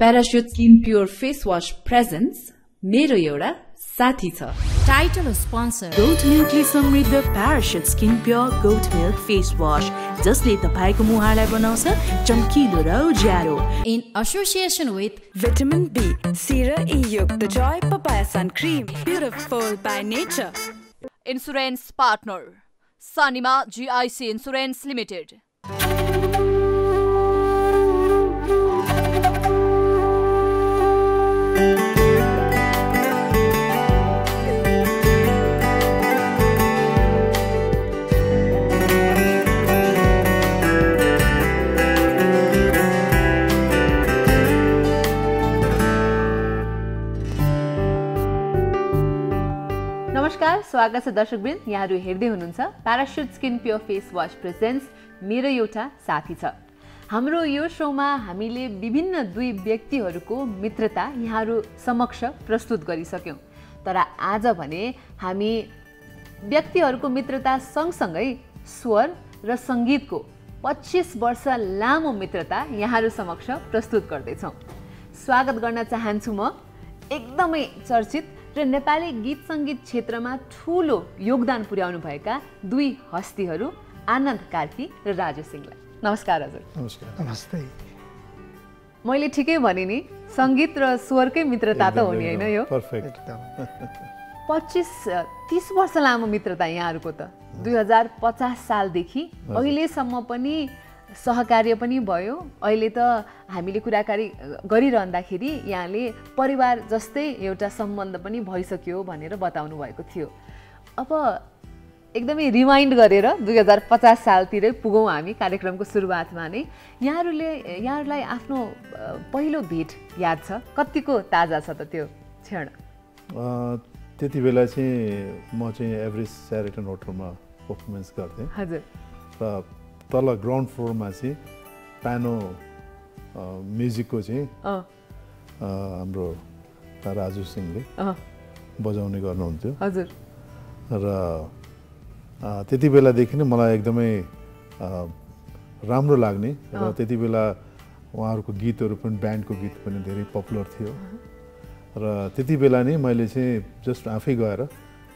Parachute Skin Pure Face Wash presents Mero Euta Sathi Chha. Title sponsor Goat Milk le samridh Parachute Skin Pure Goat Milk Face Wash. Jasle tapaiko muharlai banaउँछ चम्किलो र उज्यालो. In association with Vitamin B, Sera E Yukt Joy Papaya Sun Cream, beautiful by nature. Insurance partner Sanima GIC Insurance Limited. नमस्कार, स्वागत छ दर्शकवृन्द. यहाँहरु हेर्दै हुनुहुन्छ Parachute skin pure face wash presents मेरो एउटा साथी छ. हाम्रो यो शोमा हामीले विभिन्न दुई व्यक्तिहरुको मित्रता यहाँहरु समक्ष प्रस्तुत गरिसक्यौं. तर आज भने हामी व्यक्तिहरुको मित्रता सँगसँगै स्वर र संगीतको 25 वर्ष लामो मित्रता यहाँहरु समक्ष प्रस्तुत गर्दै छौं. स्वागत गर्न चाहन्छु म एकदमै चर्चित र नेपाली गीत संगीत क्षेत्रमा ठूलो योगदान पुर्याउनु भएका दुई हस्तीहरु आनन्द कार्की र राजु सिंहलाई. नमस्कार हजुर. नमस्कार. नमस्ते. मैले ठिकै भने नि, संगीत र स्वरकै मित्रता त हो नि, हैन यो? पर्फेक्ट. एकदम 25-30 वर्ष लामो मित्रता यहाँहरुको त. 2050 साल देखि अहिले सम्म पनि सहकार्य पनि भयो. अहिले त हामीले कुराकानी गरिरहँदाखेरि यहाँले परिवार जस्तै एउटा सम्बन्ध पनि भइसक्यो भनेर बताउनु भएको थियो. अब एकदमै रिमाइन्ड गरेर 2050 सालतिरै पुगौं हामी. कार्यक्रमको सुरुवातमा नै यहाँहरुलाई आफ्नो पहिलो भेट याद छ? कतिको ताजा छ त त्यो क्षण? त्यतिबेला चाहिँ म चाहिँ एभरेज स्यारेटन होटलमा परफर्मेन्स गर्थे. हजुर. तल ग्राउन्ड फ्लोरमा चाहिँ प्यानो म्युजिकको चाहिँ हाम्रो राजु सिंहले बजाउने गर्नुहुन्थ्यो. हजुर. र त्यति बेलादेखि नै मलाई एकदमै राम्रो लाग्ने र त्यति बेला उहाँहरूको गीतहरू पनि, ब्यान्डको गीत पनि धेरै पपुलर थियो. र त्यति बेला नै मैले चाहिँ जस्ट आफै गएर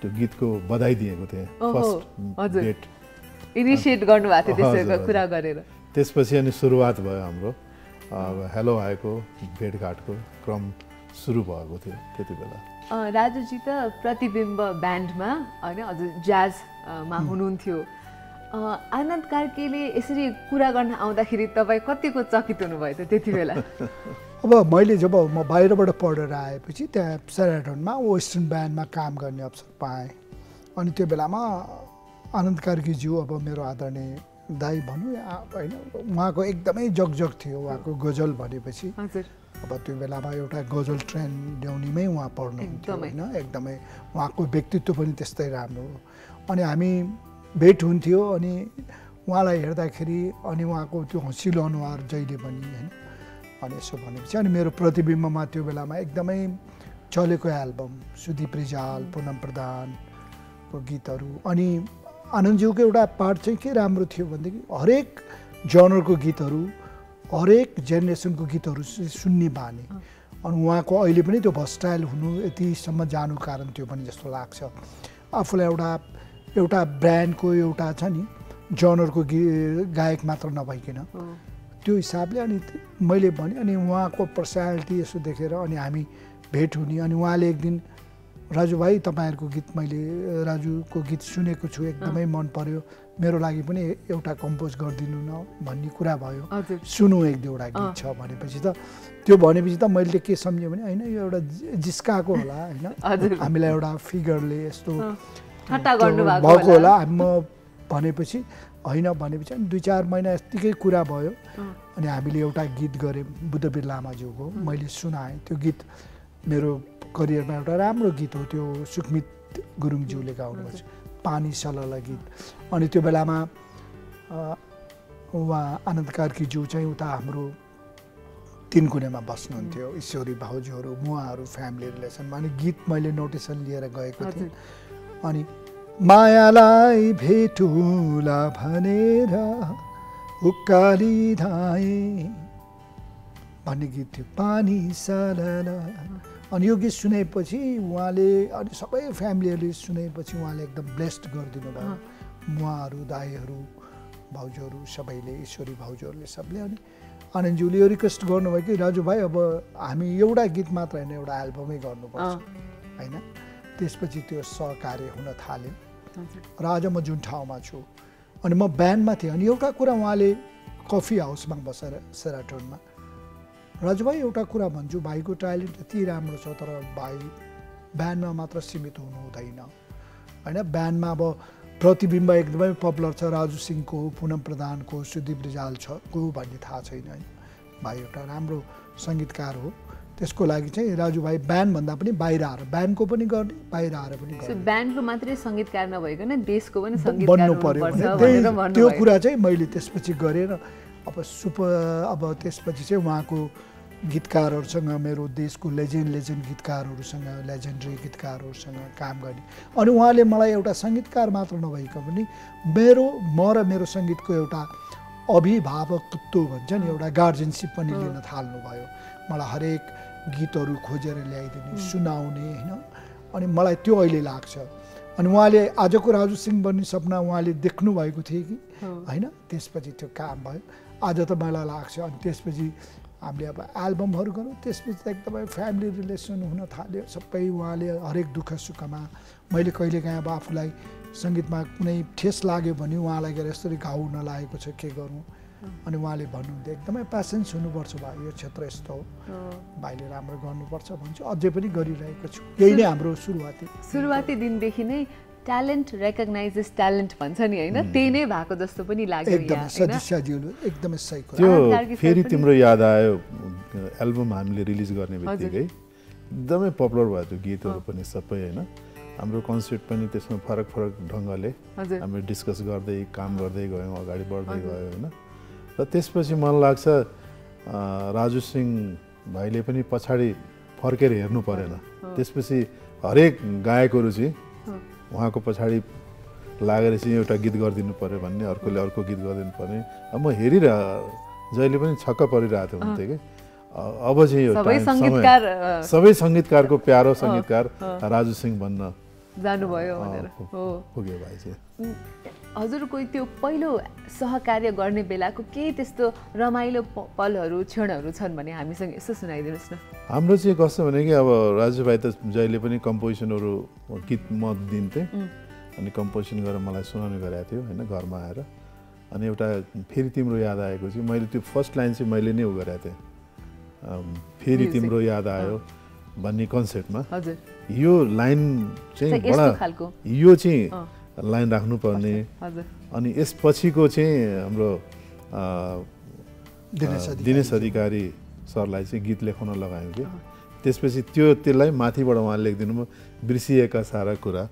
त्यो गीतको बधाई दिएको थिएँ. फर्स्ट डेट इनिसिएट गर्नुभएको थियो त्यसको कुरा गरेर. त्यसपछि अनि सुरुवात भयो हाम्रो हेलो आएको भेटघाटको क्रम सुरु भएको थियो त्यति बेला. राजुजी त प्रतिबिम्ब ब्यान्डमा हैन, अझ ज्याजमा हुनुहुन्थ्यो. आनन्द कार्कीले यसरी कुरा गर्न आउँदाखेरि तपाईँ कतिको चकित हुनुभयो त त्यति बेला? अब मैले जब म बाहिरबाट पढेर आएपछि त्यहाँ सेराटोनमा वेस्टर्न ब्यान्डमा काम गर्ने अवसर पाएँ. अनि त्यो बेलामा आनन्द कार्कीज्यू, अब मेरो आदरणीय दाई भनौँ होइन, उहाँको एकदमै जगजग थियो. उहाँको गजल भनेपछि अब त्यो बेलामा एउटा गजल ट्रेन ल्याउनेमै उहाँ पढ्नुहुन्थ्यो होइन. एकदमै उहाँको व्यक्तित्व पनि त्यस्तै राम्रो हो. अनि हामी भेट हुन्थ्यो अनि उहाँलाई हेर्दाखेरि अनि उहाँको त्यो हँसिलो अनुहार जहिले पनि होइन. अनि यसो भनेपछि अनि मेरो प्रतिबिम्बमा त्यो बेलामा एकदमै चलेको एल्बम सुदीप रिजाल, पूनम प्रधानको गीतहरू. अनि आनन्दज्यूको एउटा पार्ट चाहिँ के राम्रो थियो भनेदेखि हरेक जनरको गीतहरू, हरेक जेनेरेसनको गीतहरू सुन्ने बानी. अनि उहाँको अहिले पनि त्यो भर्सटाइल हुनु, यतिसम्म जानु कारण त्यो पनि जस्तो लाग्छ. आफूलाई एउटा ब्रान्डको एउटा छ नि जनरको गायक मात्र नभइकन त्यो हिसाबले. अनि मैले भने अनि उहाँको पर्सनालिटी यसो देखेर अनि हामी भेट हुने. अनि उहाँले एक दिन राजु भाइ तपाईहरुको गीत मैले राजुको गीत सुनेको छु, एकदमै मन पर्यो, मेरो लागि पनि एउटा कम्पोज गरिदिनु न भन्ने कुरा भयो. सुनौ एक दुईवटा गीत छ भनेपछि त त्यो भनेपछि त मैले के सम्झेँ भने हैन यो एउटा जिस्काको होला हैन, हामीलाई एउटा फिगरले यस्तो ठट्टा गर्नु भएको होला. म भनेपछि हैन भनेपछि अनि 2-4 महिना यतिकै कुरा भयो. अनि हामीले एउटा गीत गरे बुद्धवीर लामाज्यूको, मैले सुनाएँ. त्यो गीत मेरो करियरमा एउटा राम्रो गीत हो. त्यो सुखमित गुरुङज्यूले गाउनुभएको पानी सलल गीत. अनि त्यो बेलामा उहाँ आनन्द कार्कीज्यू चाहिँ उता हाम्रो तीनकुनेमा बस्नुहुन्थ्यो. ईश्वरी भाउजूहरू, मुवाहरू, फ्यामिली रिलेसनमा. अनि गीत मैले नोटेसन लिएर गएको थिएँ. अनि मायालाई भेटुला भनेर उकाली धाएँ भन्ने गीत थियो पानी सालला अनि यो गीत सुनेपछि उहाँले अनि सबै फ्यामिलीहरुले सुनेपछि उहाँले एकदम ब्लेस्ड गरिदिनु भयो मुवाहरु दाइहरु भाउजहरु सबैले ईश्वरी भाउजहरुले सबले अनि आनन्दज्यूले यो रिक्वेस्ट गर्नुभयो कि राजु भाइ अब हामी एउटा गीत मात्र हैन एउटा एल्बमै गर्नुपर्छ हैन त्यसपछि त्यो सहकार्य हुन थाल्यो र आज म जुन ठाउँमा छु अनि म ब्यान्डमा थिए अनि एउटा कुरा उहाँले कफी हाउसमा बसेर सेराटोनमा राजु भाइ एउटा कुरा भन्छु भाइको ट्यालेन्ट यति राम्रो छ तर भाइ ब्यान्डमा मात्र सीमित हुनु हुँदैन हैन ब्यान्डमा अब प्रतिबिम्ब एकदमै पपुलर छ राजु सिंहको पूनम प्रधानको सुदीप रिजाल छ को भन्ने थाहा छैन भाइ एउटा राम्रो संगीतकार हो त्यसको लागि चाहिँ राजु भाइ ब्यान्ड भन्दा पनि बाहिर आएर ब्यान्डको पनि गर्ने बाहिर आएर पनि गर्ने सो ब्यान्डको मात्रै संगीतकार नभएको न देशको पनि संगीतकार बन्नुपर्छ त्यो कुरा चाहिँ मैले त्यसपछि गरेर अब सुपर अब त्यसपछि चाहिँ उहाँको गीतकारहरुसँग मेरो देशको लेजेन्ड गीतकारहरुसँग लेजेन्डरी गीतकारहरुसँग काम गर्ने अनि उहाँले मलाई एउटा संगीतकार मात्र नभएको पनि मेरो म र मेरो संगीतको एउटा अभिभावकत्व भन्छ नि एउटा गार्जियनशिप पनि लिन थाल्नु भयो मलाई हरेक गीतहरु खोजेर ल्याइदिनु सुनाउने हैन अनि मलाई त्यो अहिले लाग्छ अनि उहाँले आजको राजु सिंह बन्ने सपना उहाँले देख्नु भएको थियो कि हैन त्यसपछि त्यो काम भयो आज त मलाई लाग्छ अनि त्यसपछि हामीले अब एल्बमहरु गरौँ त्यसपछि एकदमै फ्यामिली रिलेसन हुन थाल्यो सबै उहाँले हरेक दुःख सुखमा मैले कहिलेकाहीँ अब आफुलाई संगीतमा कुनै ठेस लाग्यो भने उहाँलाई गएर यसरी घाउ नलागेको छ के गरौँ अनि उहाँले भन्नुहुन्थ्यो एकदमै पेसेन्स हुनुपर्छ भाइ यो क्षेत्र यस्तो हो भाइले राम्रो गर्नुपर्छ भन्छु अझै पनि गरिरहेको छु यही नै हाम्रो सुरुवाती दिनदेखि नै ट्यालेन्ट रेकग्नाइजेस ट्यालेन्ट भन्छ नि हैन त्यही नै भएको जस्तो पनि लाग्यो यहाँ एकदमै सही कुरा त्यो फेरि तिम्रो याद आयो एल्बम हामीले रिलिज गर्ने बित्तिकै एकदमै पपुलर भयो त्यो गीतहरु पनि सबै हैन हाम्रो कन्सेप्ट पनि त्यसमा फरक ढंगले हामी डिस्कस गर्दै काम गर्दै गयौं अगाडि बढ्दै गयो हैन र त्यसपछि मलाई लाग्छ राजु सिंह भाइले पनि पछाडी फर्केर हेर्नु परेन त्यसपछि हरेक गायकहरु चाहिँ उहाँको पछाडी लागेर चाहिँ एउटा गीत गरिदिनु पर्यो भन्ने अर्कोले अर्को गीत गरिदिनु पर्ने म हेरिरा जहिले पनि छक्क परिरहेको हुन्थे के अब चाहिँ यो सबै संगीतकारको प्यारो संगीतकार राजु सिंह बन्न जानु भयो भनेर हो पुग्यो भाइ चाहिँ हजुरको त्यो पहिलो सहकार्य गर्ने बेलाको के त्यस्तो रमाइलो पलहरू क्षणहरू छन् भने हामीसँग यसो सुनाइदिनुस् न हाम्रो चाहिँ कस्तो भने कि अब राजु भाइ त जहिले पनि कम्पोजिसनहरु गीत म दिन्थे अनि कम्पोजिसन गरेर मलाई सुनाउने गरेको थियो हैन घरमा आएर अनि एउटा फेरि तिम्रो याद आएको चाहिँ मैले त्यो फर्स्ट लाइन चाहिँ मैले नै गरेको थिए फेरि तिम्रो याद आयो भन्ने कन्सेप्टमा हजुर यो लाइन चाहिँ बडा यो चाहिँ लाइन राख्नु पर्ने हजुर अनि यसपछिको चाहिँ हाम्रो दिनेश अधिकारी सरलाई चाहिँ गीत लेख्न लगायौ के त्यसपछि त्यसलाई माथिबाट उहाँले लेखिदिनु भयो बिर्सिएका सारा कुरा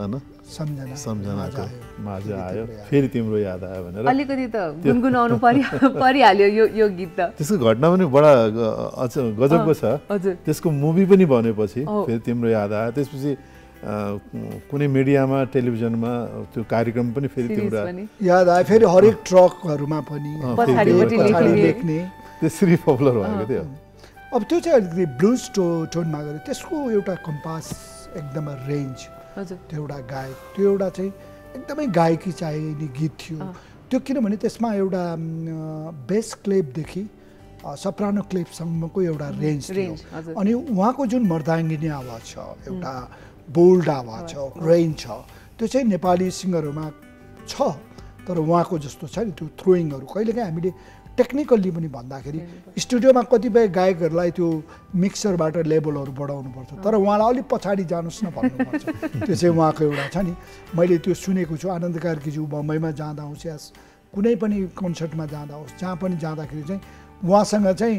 हैन सम्झनाको माझ आयो फेरि तिम्रो याद आयो भनेर अलिकति त गुनगुनाउनु परिहाल्यो यो गीत त त्यसको घटना पनि बडा गजबको छ त्यसको मुभी पनि बनेपछि फेरि तिम्रो याद आयो त्यसपछि कुनै मिडियामा टेलिभिजनमा त्यो कार्यक्रम पनि फेरि तिम्रो याद आयो फेरि हरेक ट्रकहरुमा पनि पछाडी लेख्ने त्यसरी पपुलर भएको थियो अब त्यो चाहिँ अलिकति ब्लुज टोनमा गरे त्यसको एउटा कम्पास एकदमै रेन्ज त्यो एउटा गायक त्यो एउटा चाहिँ एकदमै गायकी चाहिने गीत थियो त्यो किनभने त्यसमा एउटा बेस क्लिपदेखि सप्रानो क्लिपसम्मको एउटा रेन्ज थियो अनि उहाँको जुन मर्दाङ्गिनी आवाज छ एउटा बोल्ड आवाज छ रेन्ज छ त्यो चाहिँ नेपाली सिङ्गरहरुमा छ तर उहाँको जस्तो छ नि त्यो थ्रोइङहरु कहिलेकाहीँ हामीले टेक्निकली पनि भन्दाखेरि स्टुडियोमा कतिपय गायकहरुलाई त्यो मिक्सरबाट लेभलहरु बढाउनु पर्छ तर उहाँलाई अलि पछाडी जानुस् न भन्नुपर्छ त्यो चाहिँ उहाँको एउटा छ नि मैले त्यो सुनेको छु आनन्द कार्कीज्यू बम्बईमा जाँदा होस् या कुनै पनि कन्सर्टमा जाँदा होस् जहाँ पनि जाँदाखेरि चाहिँ उहाँसँग चाहिँ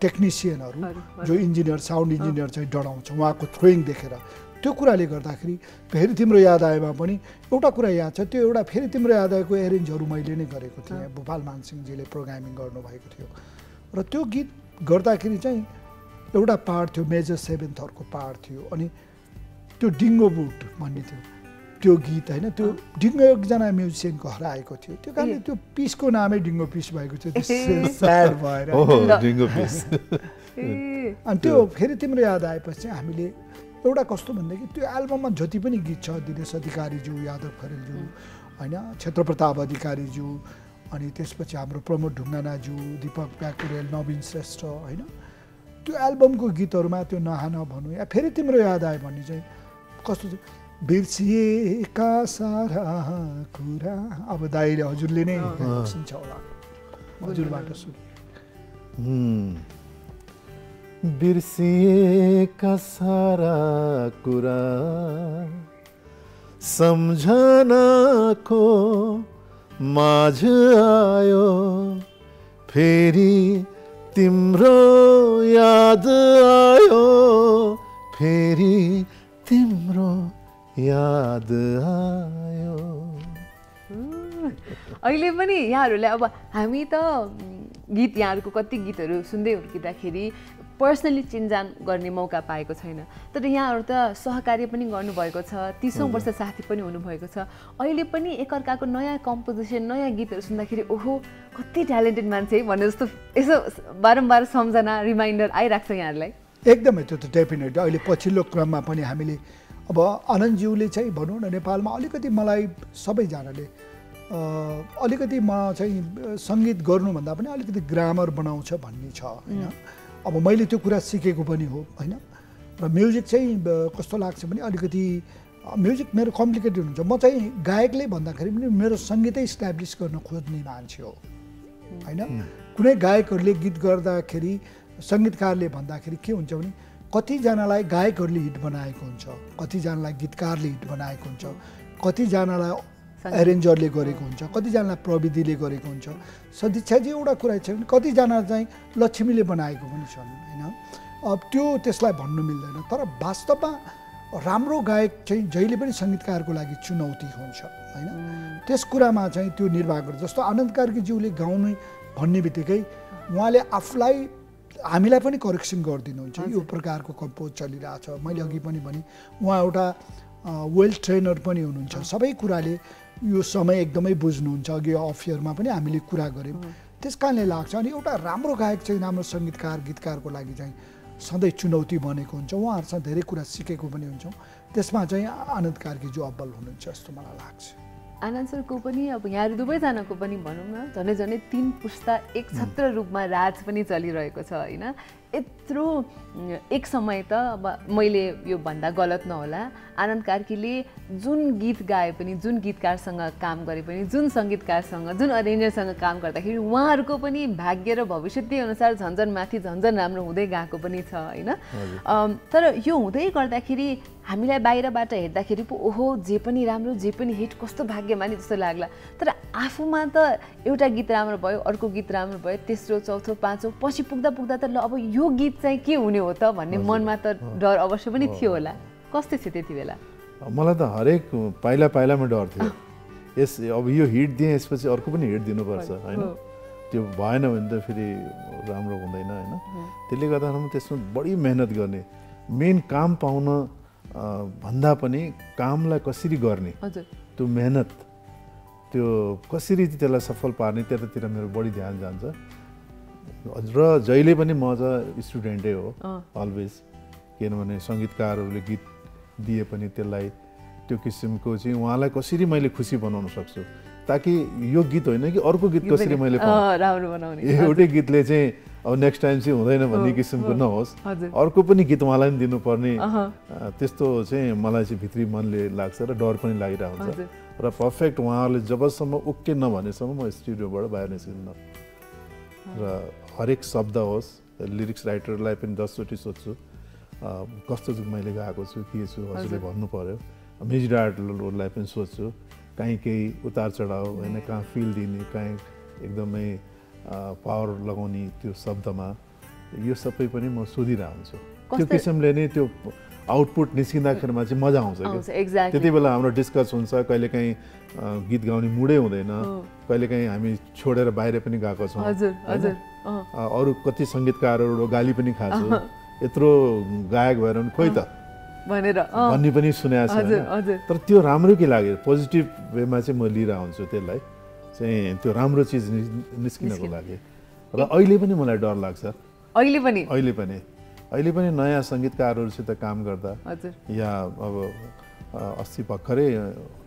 टेक्निशियनहरु जो इन्जिनियर साउन्ड इन्जिनियर चाहिँ डराउँछ उहाँको थ्रोइङ देखेर त्यो कुराले गर्दाखेरि फेरि तिम्रो याद आएमा पनि एउटा कुरा याद छ त्यो एउटा फेरि तिम्रो याद आएको एरेन्जहरु मैले नै गरेको थिएँ भोपाल मानसिंहजीले प्रोग्रामिङ गर्नु भएको थियो र त्यो गीत गर्दाखेरि चाहिँ एउटा पार्ट थियो मेजर सेभेन्थहरुको पार्ट थियो अनि त्यो डिङ्गो बुट भन्ने थियो त्यो गीत हैन त्यो डिंगो एकजना म्युजिशियन को हराएको थियो त्यो कारणले त्यो पीस को नामै डिंगो पीस भएको थियो स्याड भएर ओ डिंगो पीस अनि त्यो फेरि तिम्रो याद आएपछि हामीले एउटा कस्तो भन्दै कि त्यो एल्बममा जति पनि गीत छ दिनेश अधिकारी ज्यू यादव खरेल ज्यू हैन क्षेत्र प्रताप अधिकारी ज्यू अनि त्यसपछि हाम्रो प्रमोद ढुङ्गाना ज्यू दीपक प्याकुरेल नवीन श्रेष्ठ हैन त्यो एल्बमको गीतहरुमा त्यो नहाना भन्नु या फेरि तिम्रो याद आए भन्ने चाहिँ कस्तो बिर्सिए का सारा कुरा अब दाइले हजुरले नै सुन्छ होला हजुरबाट सुने बिर्सिए का सारा कुरा सम्झना को माझ आयो फेरि तिम्रो याद आयो फेरि तिम्रो याद आयो अहिले पनि यहाँहरुले अब हामी त गीत यहाँहरुको कति गीतहरु सुन्दै हुँदाखेरि पर्सनली चिनजान गर्ने मौका पाएको छैन तर यहाँहरु त सहकार्य पनि गर्नु भएको छ 30 वर्ष साथी पनि हुनु भएको छ अहिले पनि एकअर्काको नयाँ कम्पोजिसन नयाँ गीतहरु सुन्दाखेरि ओहो कति ट्यालेन्टेड मान्छे भने जस्तो यसो बारम्बार सम्झना रिमाइन्डर आइराख्छ यहाँहरुलाई एकदमै त्यो त डेफिनेट अहिले पछिल्लो क्रममा पनि हामीले अब आनन्द ज्यूले चाहिँ भनौं न नेपालमा अलिकति मलाई सबैजनाले अलिकति म चाहिँ संगीत गर्नु भन्दा पनि अलिकति ग्रामर बनाउँछ भन्ने छ हैन अब मैले त्यो कुरा सिकेको पनि हो हैन र म्युजिक चाहिँ कस्तो लाग्छ भने अलिकति म्युजिक मेरो कम्प्लिकेटेड हुन्छ म चाहिँ गायकले भन्दाखेरि पनि मेरो संगीतै एस्टाब्लिश गर्न खोज्ने मान्छे हो हैन कुनै गायकहरुले गीत गर्दाखेरि संगीतकारले भन्दाखेरि के हुन्छ भने कति जनालाई गायकहरुले हिट बनाएको हुन्छ कति जनालाई गीतकारले हिट बनाएको हुन्छ कति जनालाई अरेन्जरले गरेको हुन्छ कति जनालाई प्रविधिले गरेको हुन्छ सदिच्छा चाहिँ एउटा कुरा छ भने कति जना चाहिँ लक्ष्मीले बनाएको पनि छन् हैन अब त्यो त्यसलाई भन्नु मिल्दैन तर वास्तवमा राम्रो गायक चाहिँ जहिले पनि संगीतकारको लागि चुनौती हुन्छ हैन त्यस कुरामा चाहिँ त्यो निर्वाह गर्छ जस्तो आनन्द कार्की ज्यूले गाउने भन्ने बित्तिकै उहाँले आफुलाई हामीलाई पनि करेक्सन गर्दिनुहुन्छ यो प्रकारको कम्पोज चलिरहेछ मैले अघि पनि भने उहाँ एउटा वेल ट्रेनर पनि हुनुहुन्छ सबै कुराले यो समय एकदमै बुझ्नुहुन्छ अघि अफ इयरमा पनि हामीले कुरा गर्यौं त्यसकारणले लाग्छ अनि एउटा राम्रो गायक चाहिँ राम्रो संगीतकार गीतकारको लागि चाहिँ सधैँ चुनौती बनेको हुन्छ उहाँहरुसँग धेरै कुरा सिकेको पनि हुन्छौं त्यसमा चाहिँ आनन्द कार्की जो अब्बल हुनुहुन्छ जस्तो मलाई लाग्छ आनन्द सरको पनि अब यहाँ दुवैजनाको पनि भनौं न झनै झनै 3 पुस्ता एक छत्र रूपमा राज पनि चलिरहेको छ हैन यत्रो एक समय त अब मैले यो भन्दा गलत नहोला आनन्द कार्कीले जुन गीत गाए पनि जुन गीतकारसँग काम गरे पनि जुन संगीतकारसँग जुन अरेन्जरसँग काम गर्दाखेरि उहाँहरुको पनि भाग्य र भविष्य त्यही अनुसार झन्झन माथि झन्झन राम्रो हुँदै गएको पनि छ हैन तर यो हुँदै गर्दाखेरि हामीलाई बाहिरबाट हेर्दाखेरि पो ओहो जे पनि राम्रो जे पनि हिट कस्तो भाग्यमानी जस्तो लाग्ला तर आफुमा त एउटा गीत राम्रो भयो अर्को गीत राम्रो भयो तेस्रो चौथो पाँचौं पछि पुग्दा पुग्दा त ल अब यो गीत चाहिँ के हुने हो त भन्ने मनमा त डर अवश्य पनि थियो होला कस्तो थियो त्यतिबेला मलाई त हरेक पहिला पहिलामा डर थियो यस अब यो हिट दिए यसपछि अर्को पनि हिट दिनुपर्छ हैन त्यो भएन भने त फेरि राम्रो हुँदैन हैन त्यसले गर्दा हामी त्यसमा बढी मेहनत गर्ने मेन काम पाउन भन्दा पनि कामलाई कसरी गर्ने त्यो मेहनत त्यो कसरी त्यसलाई सफल पार्ने त्यतातिर मेरो बढी ध्यान जान्छ र जहिले पनि म त स्टुडेन्टै हो अलवेज किनभने संगीतकारहरूले गीत दिए पनि त्यसलाई त्यो किसिमको चाहिँ उहाँलाई कसरी मैले खुसी बनाउन सक्छु ताकि यो गीत होइन कि अर्को गीत कसरी मैले राम्रो बनाउने एउटै गीतले चाहिँ अब नेक्स्ट टाइम चाहिँ हुँदैन भन्ने किसिमको नहोस् अर्को पनि गीत उहाँलाई पनि दिनुपर्ने त्यस्तो चाहिँ मलाई चाहिँ भित्री मनले लाग्छ र डर पनि लागिरहेको हुन्छ र पर्फेक्ट उहाँहरूले जबसम्म ओके नभनेसम्म म स्टुडियोबाट बाहिर निस्किन्न र हरेक शब्द होस् लिरिक्स राइटरलाई पनि 10 चोटि सोध्छु कस्तो मैले गाएको छु के छु हजुरले भन्नु पर्यो म्युजिक डाइरेक्टरलाई पनि सोध्छु कहीं केही उतार चढाव हैन कहाँ फिल दिने कहीं एकदमै पावर लगाउने त्यो शब्दमा यो सबै पनि म सोधिरा हुन्छु त्यो किसिमले नै त्यो आउटपुट निस्किँदाखेरमा चाहिँ मजा आउँछ त्यतिबेला हाम्रो डिस्कस हुन्छ कहिले कहीं गीत गाउने मुडै हुँदैन कहिले कहीं हामी छोडेर बाहिर पनि गएको छौं अरु कति संगीतकारहरु गाली पनि खाछौ यत्रो गायक भएर खोइ त भन्ने पनि सुनेको छैन तर त्यो राम्रो के लाग्यो पोजिटिभ वेमा चाहिँ म लिएर आउँछु त्यसलाई चाहिँ त्यो राम्रो चीज निस्किनको लागि र अहिले पनि मलाई डर लाग्छ अहिले पनि नयाँ संगीतकारहरुसित काम गर्दा या अब अस्ति भर्खरै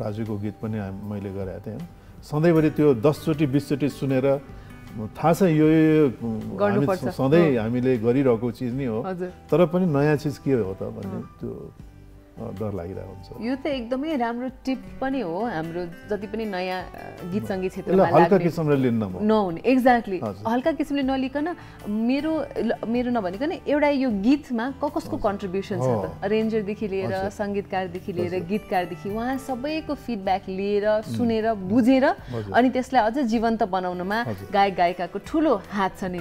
राजुको गीत पनि मैले गरेको थिएँ सधैँभरि त्यो 10 चोटी 20 चोटी सुनेर थाहा छ यो हामी सधैँ हामीले गरिरहेको चीज नै हो तर पनि नयाँ चीज के हो त भन्ने त्यो डर लागिरहेको हुन्छ यो त एकदमै राम्रो टिप पनि हो हाम्रो जति पनि नयाँ गीत संगीत क्षेत्रमा लाग्ने हल्का किसिमले लिन्न नहुने एक्ज्याक्टली हल्का किसिमले नलिकन मेरो नभनिकन एउटा यो गीतमा कसको कन्ट्रिब्युसन छ त अरेन्जर देखि लिएर संगीतकार देखि लिएर गीतकार देखि उहाँ सबैको फिडब्याक लिएर सुनेर बुझेर अनि त्यसलाई अझ जीवन्त बनाउनमा गायक गायिकाको ठूलो हात छ नि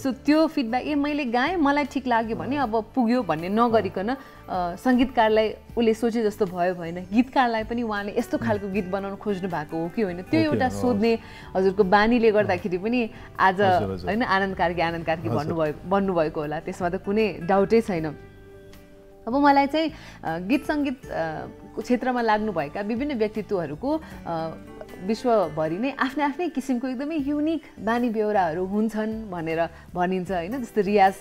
सो त्यो फिडब्याक ए मैले गाए मलाई ठीक लाग्यो भने अब पुग्यो भन्ने नगरिकन संगीतकारलाई उले सोचे जस्तो भयो भएन गीतकारलाई पनि उहाँले यस्तो खालको गीत बनाउन खोज्नु भएको हो कि होइन त्यो एउटा सोध्ने हजुरको बानीले गर्दाखेरि पनि आज हैन आनन्द कार्की भन्नुभएको होला त्यसमा त कुनै डाउटै छैन अब मलाई चाहिँ गीत संगीत क्षेत्रमा लाग्नु भएका विभिन्न व्यक्तित्वहरुको विश्वभरि नै आफ्नै आफ्नै किसिमको एकदमै युनिक बानी बेहोराहरू हुन्छन् भनेर भनिन्छ हैन जस्तो रियाज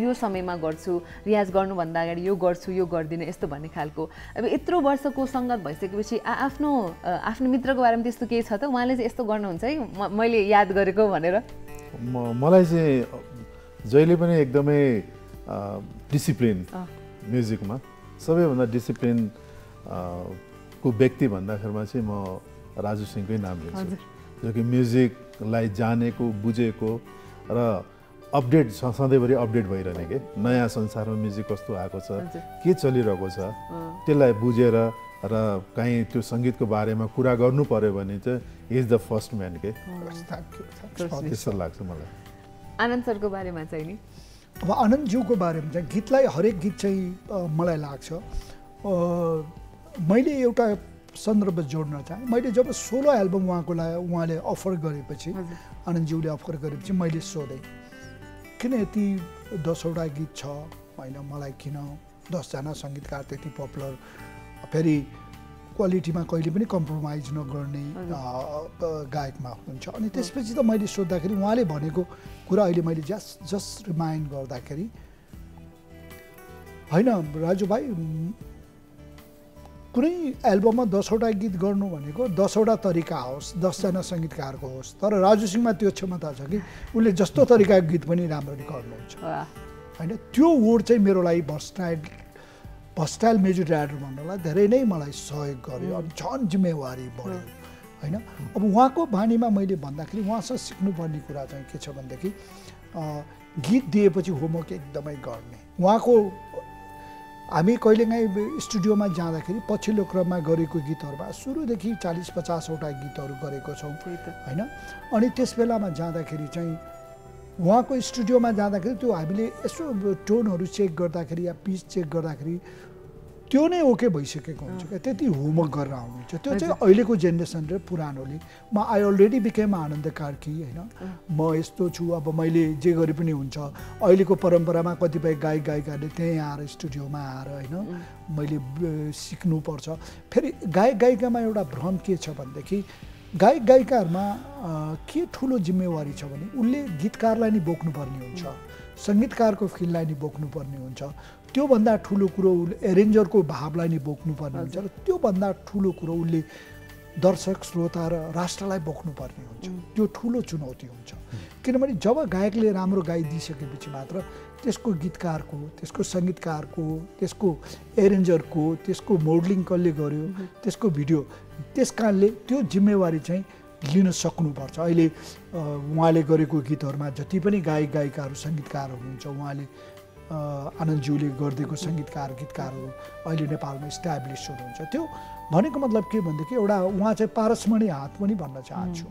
यो समयमा गर्छु रियाज गर्नु भन्दा अगाडि यो गर्छु यो गर्दिन यस्तो भन्ने खालको अब यत्रो वर्षको संगत भइसकेपछि आफ्नो मित्रको बारेमा त्यस्तो के छ त उहाँले चाहिँ यस्तो गर्नुहुन्छ है मैले याद गरेको भनेर मलाई चाहिँ जहिले पनि एकदमै डिसिप्लिन म्युजिकमा सबैभन्दा डिसिप्लिन को व्यक्ति भन्दाखेरिमा चाहिँ म राजु सिंहकै नाम लिन्छु जो कि म्युजिकलाई जानेको बुझेको र अपडेट सधैँभरि अपडेट भइरहने के नयाँ संसारमा म्युजिक कस्तो आएको छ के चलिरहेको छ त्यसलाई बुझेर र कहीं त्यो संगीतको बारेमा कुरा गर्नु पर्यो भने चाहिँ इज द फर्स्ट म्यान के त्यस्तो लाग्छ मलाई आनन्द सरको बारेमा चाहिँ नि अब आनन्दज्यूको बारेमा चाहिँ गीतलाई हरेक गीत चाहिँ मलाई लाग्छ मैले एउटा सन्दर्भ जोड्न चाहे मैले जब सोलो एल्बम उहाँले अफर गरेपछि आनन्दज्यूले अफर गरेपछि मैले सोधेँ किन यति 10 वटा गीत छ होइन मलाई किन 10 जना संगीतकार त्यति पपुलर फेरि क्वालिटीमा कहिले पनि कम्प्रोमाइज नगर्ने गायकमा हुन्छ अनि त्यसपछि त मैले सोध्दाखेरि उहाँले भनेको कुरा अहिले मैले जस्ट रिमाइन्ड गर्दाखेरि हैन राजु भाइ कुनै एल्बममा 10 वटा गीत गर्नु भनेको 10 वटा तरिका होस् 10 जना संगीतकारको होस् तर राजु सिंहमा त्यो क्षमता छ कि उनले जस्तो तरिकाको गीत पनि राम्ररी गर्नुहुन्छ हैन त्यो वर्ड चाहिँ मेरो लागि भर्सटाइल म्युजिक डाइरेक्टर भन्नलाई धेरै नै मलाई सहयोग गर्यो अनि झन् जिम्मेवारी बढ्यो हैन अब उहाँको बानीमा मैले भन्दाखेरि उहाँसँग सिक्नुपर्ने कुरा चाहिँ के छ भन्दाखेरि गीत दिएपछि होमवर्क एकदमै गर्ने उहाँको हामी कहिलेकाहीँ स्टुडियोमा जाँदाखेरि पछिल्लो क्रममा गरेको गीतहरुमा सुरुदेखि 40-50 वटा गीतहरु गरेको छौं हैन अनि त्यस बेलामा जाँदाखेरि चाहिँ उहाँको स्टुडियोमा जाँदाखेरि त्यो हामीले यसो टोनहरु चेक गर्दाखेरि या पिच चेक गर्दाखेरि त्यो नै ओके भइसकेको हुन्छ के त्यति होमवर्क गरेर आउनुहुन्छ त्यो चाहिँ अहिलेको जेनेरेसन र पुरानोले म I already became Anand Karki हैन म यस्तो छु अब मैले जे गरे पनि हुन्छ अहिलेको परम्परामा कतिपय गायक गायिकाले त्यही आएर स्टुडियोमा आएर हैन मैले सिक्नु पर्छ फेरि गायक गायिकामा एउटा भ्रम के छ भन्देखि गायक गायिकाहरुमा के ठूलो जिम्मेवारी छ भने उनले गीतकारलाई नि बोक्नु पर्ने हुन्छ संगीतकारको फिललाई नि बोक्नु पर्ने हुन्छ त्यो भन्दा ठूलो कुरा उले एरेन्जरको भावलाई नि बोक्नु पर्ने हुन्छ र त्यो भन्दा ठूलो कुरा उले दर्शक श्रोता र राष्ट्रलाई बोक्नु पर्ने हुन्छ त्यो ठूलो चुनौती हुन्छ किनभने जब गायकले राम्रो गाइदिसकेपछि मात्र त्यसको गीतकारको त्यसको संगीतकारको त्यसको एरेन्जरको त्यसको मोडलिङ कसले गर्यो त्यसको भिडियो त्यसकारणले त्यो जिम्मेवारी चाहिँ लिन सक्नुपर्छ अहिले उहाँले गरेको गीतहरुमा जति पनि गायक गायिकाहरू संगीतकार हुनुहुन्छ उहाँले आनन्दज्यूले गरिदिएको संगीतकार गीतकारहरू अहिले नेपालमा इस्ट्याब्लिश हुनुहुन्छ त्यो भनेको मतलब के भन्दाखेरि एउटा उहाँ चाहिँ पारसमणि हात पनि भन्न चाहन्छु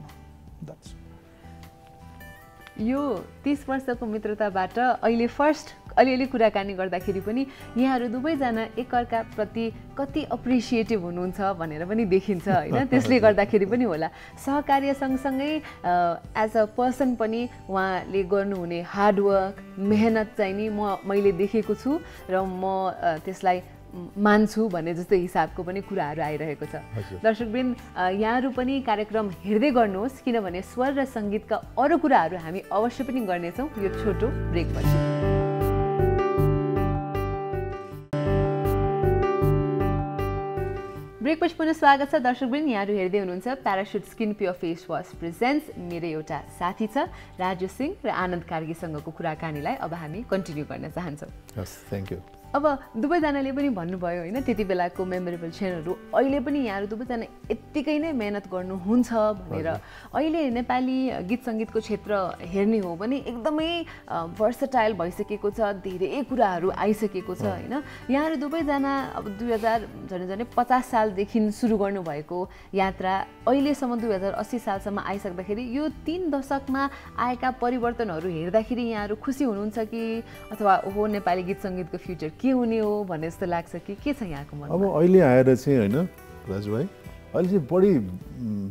यो 30 वर्षको मित्रताबाट अहिले फर्स्ट अलिअलि कुराकानी गर्दाखेरि पनि यहाँहरु दुवैजना एकअर्का प्रति कति एप्रिसिएटिभ हुनुहुन्छ भनेर पनि देखिन्छ हैन त्यसले गर्दाखेरि पनि होला सहकार्य सँगसँगै एज अ पर्सन पनि उहाँले गर्नुहुने हार्ड वर्क मेहनत चाहिँ नि मैले देखेको छु र म त्यसलाई मान्छु भन्ने जस्तो हिसाबको पनि कुराहरु आइरहेको छ। दर्शकवृन्द यहाँहरु पनि कार्यक्रम हेर्दै गर्नुहोस् किनभने स्वर र संगीतका अरु कुराहरु हामी अवश्य पनि गर्नेछौं यो छोटो ब्रेकपछि। ब्रेक पछि पुनः स्वागत छ दर्शकवृन्द। यहाँहरु हेर्दै हुनुहुन्छ Parachute skin pure face wash presents मेरो एउटा साथी छ राजु सिंह र आनन्द कार्की सँगको कुराकानीलाई अब हामी कन्टिन्यू गर्न चाहन्छौं। यस थ्यांक यू। अब दुबै जनाले पनि भन्नुभयो हैन त्यतिबेलाको मेमोरेबल क्षणहरु अहिले पनि यहाँहरु दुबै जना यतिकै नै मेहनत गर्नु हुन्छ भनेर। अहिले नेपाली गीत संगीतको क्षेत्र हेर्ने हो भने एकदमै भर्सटाइल भइसकेको छ, धेरै कुराहरु आइसकेको छ हैन। यहाँहरु दुबै जना अब 2050 साल देखि सुरु गर्नु भएको यात्रा अहिले सम्म 2080 सालसम्म आइसक्दाखेरि यो 3 दशकमा आएका परिवर्तनहरु हेर्दाखेरि यहाँहरु खुसी हुनुहुन्छ कि अथवा हो नेपाली गीत संगीतको फ्युचर के हुने हो भन्ने जस्तो लाग्छ कि के छ यहाँको मनमा? अब अहिले आएर चाहिँ हैन राजु भाइ अहिले चाहिँ बढी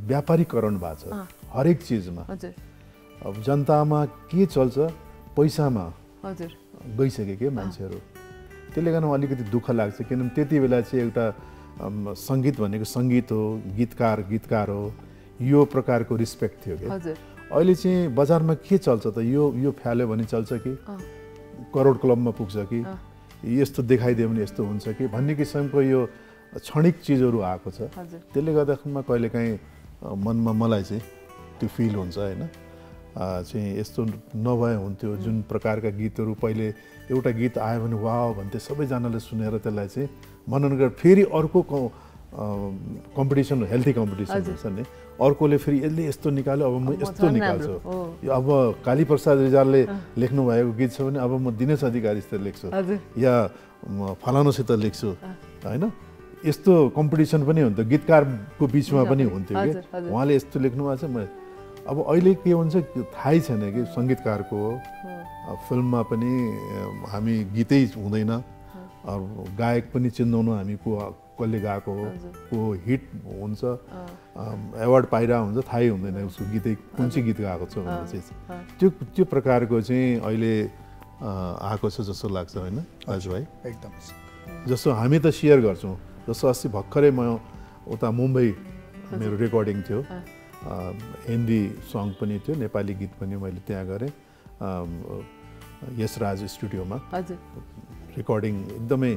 व्यापारीकरण भएको छ हरेक चीजमा। हजुर अब जनतामा के चल्छ पैसामा हजुर गइसकेकै मान्छेहरु त्यसले गर्दा अलिकति दुःख लाग्छ किनभने त्यतिबेला चाहिँ एउटा संगीत भनेको संगीत हो, गीतकार गीतकार हो, यो प्रकारको रिस्पेक्ट थियो के। हजुर अहिले चाहिँ बजारमा के चल्छ त यो फ्याल्यो भने चल्छ कि करोड क्लबमा पुग्छ कि यस्तो देखाइदियो भने यस्तो हुन्छ कि भन्ने किसिमको यो क्षणिक चीजहरु आएको छ। त्यसले गर्दा कहिलेकाहीँ मनमा मलाई चाहिँ त्यो फिल हुन्छ हैन चाहिँ यस्तो नभए हुन्थ्यो जुन प्रकारका गीतहरु पहिले एउटा गीत आयो भने वाओ भन्थे सबैजनाले सुनेर त्यसलाई चाहिँ मनन गरेर फेरि अर्को कम्पिटिसन हेल्दी कम्पिटिसन हुन्छ नि अर्कोले फेरि यसले यस्तो निकाल्यो अब म यस्तो निकाल्छु। यो अब काली प्रसाद रिजालले लेख्नु भएको गीत छ भने अब म दिनेश अधिकारीसित लेख्छु या फलानुसित लेख्छु हैन। यस्तो कम्पिटिसन पनि हुन्छ गीतकारको बीचमा पनि हुन्थ्यो के उहाँले यस्तो लेख्नु भएको छ म अब अहिले के हुन्छ थाहै छैन कि संगीतकारको फिल्ममा पनि हामी गीतै हुँदैन र गायक पनि चिन्दैनौ हामी कसले गाएको हो को हिट हुन्छ अवार्ड पाइरा हुन्छ थाहै हुँदैन उसको गीतै कुन चाहिँ गीत गाएको छ भन्ने चाहिँ त्यो प्रकारको चाहिँ अहिले आएको छ जस्तो लाग्छ हैन राजु भाइ? एकदम जस्तो हामी त शेयर गर्छौं जस्तो अस्ति भर्खरै म उता मुम्बई मेरो रेकर्डिङ थियो हिन्दी सङ पनि थियो नेपाली गीत पनि मैले त्यहाँ गरे यस राज स्टुडियोमा हजुर रेकर्डिङ। एकदमै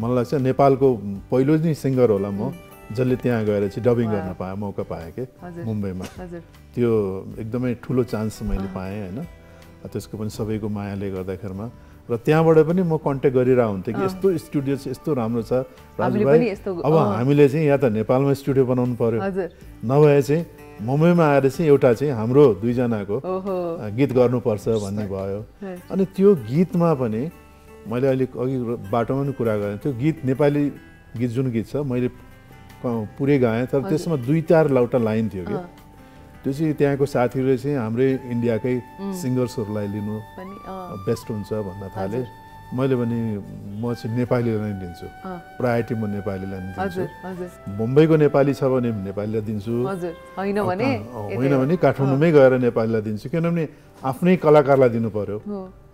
मलाई लाग्छ नेपालको पहिलो नै सिंगर होला म जसले त्यहाँ गएर चाहिँ डबिङ गर्न पाए मौका पाएँ के मुम्बईमा। त्यो एकदमै ठुलो चान्स मैले पाएँ हैन त्यसको पनि सबैको मायाले गर्दाखेरमा र त्यहाँबाट पनि म कन्ट्याक्ट गरिरा हुन्थे कि यस्तो स्टुडियो चाहिँ यस्तो राम्रो छ राजु भाइ अब हामीले चाहिँ या त नेपालमा स्टुडियो बनाउनु पर्यो नभए चाहिँ मुम्बईमा आएर चाहिँ एउटा चाहिँ हाम्रो दुईजनाको गीत गर्नुपर्छ भन्ने भयो। अनि त्यो गीतमा पनि मैले अहिले अघि बाटोमा पनि कुरा गरेँ त्यो गीत नेपाली गीत जुन गीत छ मैले पुरै गाएँ तर त्यसमा 2-4 लाइन थियो के त्यो चाहिँ त्यहाँको साथीहरुले चाहिँ हाम्रो इन्डियाकै सिंगर्सहरुलाई लिनु बेस्ट हुन्छ भन्न थाले। मैले भने म चाहिँ नेपालीलाई दिन्छु प्रायोरिटी म नेपालीलाई दिन्छु। मुम्बईको नेपाली छ भने नेपालीलाई दिन्छु हैन भने काठमाडौँमै गएर नेपालीलाई दिन्छु किनभने आफ्नै कलाकारलाई दिनु पर्यो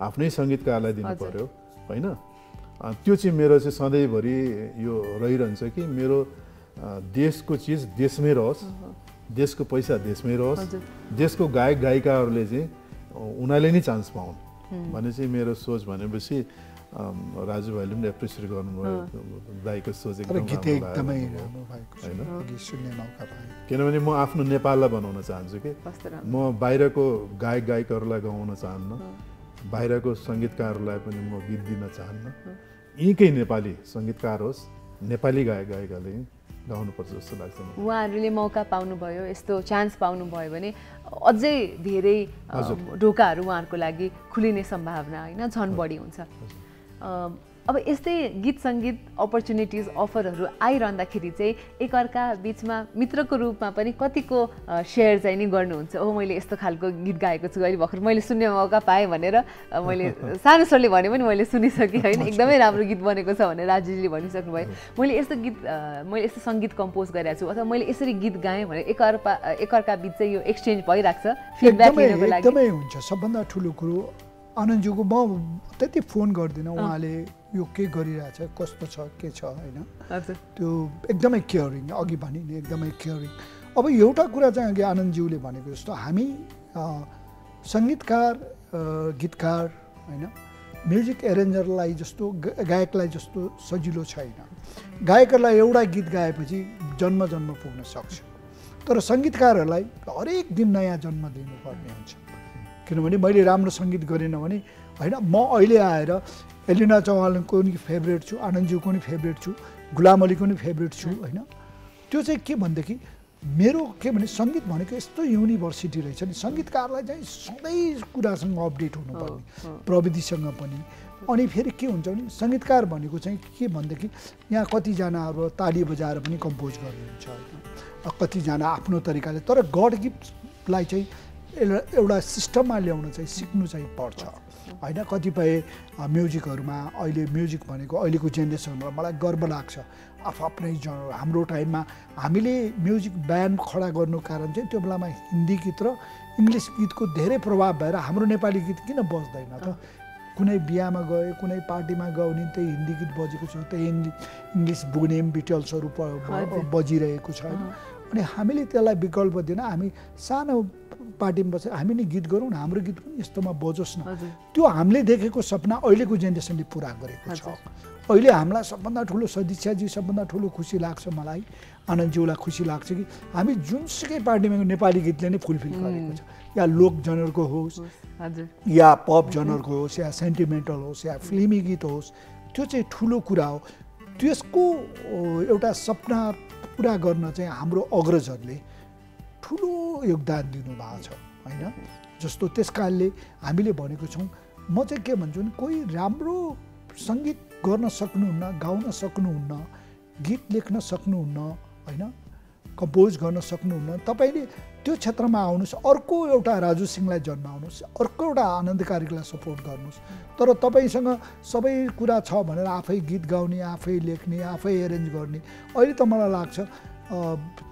आफ्नै संगीतकारलाई दिनु पर्यो हैन। त्यो चाहिँ मेरो चाहिँ सधैँभरि यो रहिरहन्छ कि मेरो देशको चीज देशमै रहोस् देशको पैसा देशमै रहोस् देशको गायक गायिकाहरूले चाहिँ उनीले नै चान्स पाउन् भन्ने चाहिँ मेरो सोच। भनेपछि राजु भाइले पनि एप्रिसिएट गर्नुभयो दाइको सोच एकदमै राम्रो भएको छ हैन सुन्ने मौका पाएँ किनभने म आफ्नो नेपाललाई बनाउन चाहन्छु कि म बाहिरको गायक गायिकाहरूलाई गाउन चाहन्न बाहिरको संगीतकारहरूलाई पनि म गीत दिन चाहन्न यहीँकै नेपाली संगीतकार होस् नेपाली गायक गायिकाले गाउनुपर्छ जस्तो लाग्छ। उहाँहरूले मौका पाउनुभयो यस्तो चान्स पाउनुभयो भने अझै धेरै ढोकाहरू उहाँहरूको लागि खुलिने सम्भावना हैन झन् बढी हुन्छ। अब यस्तै गीत संगीत अपर्च्युनिटिज अफरहरू आइरहँदाखेरि चाहिँ एकअर्का बीचमा मित्रको रूपमा पनि कतिको शेयर चाहिँ नि गर्नुहुन्छ ओ मैले यस्तो खालको गीत गाएको छु अहिले भर्खर मैले सुन्ने मौका पाएँ भनेर मैले सानो स्वरले भने पनि मैले सुनिसकेँ हैन एकदमै राम्रो गीत बनेको छ भनेर राजुजीले भनिसक्नुभयो। मैले यस्तो संगीत कम्पोज गरेको छु अथवा मैले यसरी गीत गाएँ भनेर एकअर्का बीच चाहिँ यो एक्सचेन्ज भइराख्छ फिडब्याक लिनको लागि एकदमै हुन्छ। सबभन्दा ठुलो कुरो Anand ji ko त्यति फोन गर्दिन उहाँले यो के गरिरहेछ कस्तो छ के छ हैन त्यो एकदमै केयरिङ अघि भनिने एकदमै केयरिङ अब एउटा कुरा चाहिँ अघि आनन्द ज्यूले भनेको जस्तो हामी संगीतकार गीतकार हैन म्युजिक अरेन्जरलाई जस्तो गायकलाई जस्तो सजिलो छैन गायकलाई एउटा गीत गाएपछि जन्म जन्म पुग्न सक्छ तर संगीतकारहरूलाई हरेक दिन नयाँ जन्म दिनुपर्ने हुन्छ किनभने मैले राम्रो संगीत गरेन भने हैन म अहिले आएर एलिना चौहानको नि फेभरेट छु आनन्दज्यूको नि फेभरेट छु गुलाम अलीको नि फेभरेट छु हैन त्यो चाहिँ के भन्देखि मेरो के भने संगीत भनेको यस्तो युनिभर्सिटी रहेछ नि संगीतकारलाई चाहिँ सधैँ कुरासँग अपडेट हुनुपर्ने प्रविधिसँग पनि अनि फेरि के हुन्छ भने संगीतकार भनेको चाहिँ के भन्देखि यहाँ कतिजनाहरु ताली बजाएर पनि कम्पोज गर्नुहुन्छ हैन कतिजना आफ्नो तरिकाले तर गॉड गिफ्टलाई चाहिँ एउटा सिस्टममा ल्याउन चाहिँ सिक्नु चाहिँ पर्छ हैन कतिपय म्युजिकहरुमा अहिले म्युजिक भनेको अहिलेको जेनेरेसनमा मलाई गर्व लाग्छ आफ्नै जनर हाम्रो टाइममा हामीले म्युजिक ब्यान्ड खडा गर्नु कारण चाहिँ त्यो बेलामा हिन्दी गीत र इंग्लिश गीतको धेरै प्रभाव भएर हाम्रो नेपाली गीत किन बज्दैन त कुनै बिहामा गए कुनै पार्टीमा गए नि त्यही हिन्दी गीत बजेको छ त्यही इंग्लिश बुगनेम बिटल्सहरु बजिरहेको छ हैन अनि हामीले त्यसलाई विकल्प दिन हामी सानो पार्टीमा बसेर हामी नि गीत गरौँ हाम्रो गीत पनि यस्तोमा बजोस् न त्यो हामीले देखेको सपना अहिलेको जेनेरेसनले पूरा गरेको छ अहिले हामीलाई सबभन्दा ठुलो सदिच्छाजी सबभन्दा ठुलो खुसी लाग्छ मलाई आनन्दज्यूलाई खुसी लाग्छ कि हामी जुनसुकै पार्टीमा नेपाली गीतले नै फुलफिल गरेको छ या लोक जनरको होस् या पप जनरको होस् या सेन्टिमेन्टल होस् या फिल्मी गीत होस् त्यो चाहिँ ठुलो कुरा हो त्यसको एउटा सपना पूरा गर्न चाहिँ हाम्रो अग्रजहरूले ठुलो योगदान दिनुभएको छ हैन जस्तो त्यसकारणले हामीले भनेको छौं म चाहिँ के भन्छु नि कोही राम्रो संगीत गर्न सक्नुहुन्न गाउन सक्नुहुन्न गीत लेख्न सक्नुहुन्न हैन कम्पोज गर्न सक्नुहुन्न तपाईले त्यो क्षेत्रमा आउनुस् अर्को एउटा राजु सिंहलाई जन्माउनुस् अर्को एउटा आनन्द कार्कीलाई सपोर्ट गर्नुस् तर तपाईसँग सबै कुरा छ भनेर आफै गीत गाउने आफै लेख्ने आफै अरेन्ज गर्ने अहिले त मलाई लाग्छ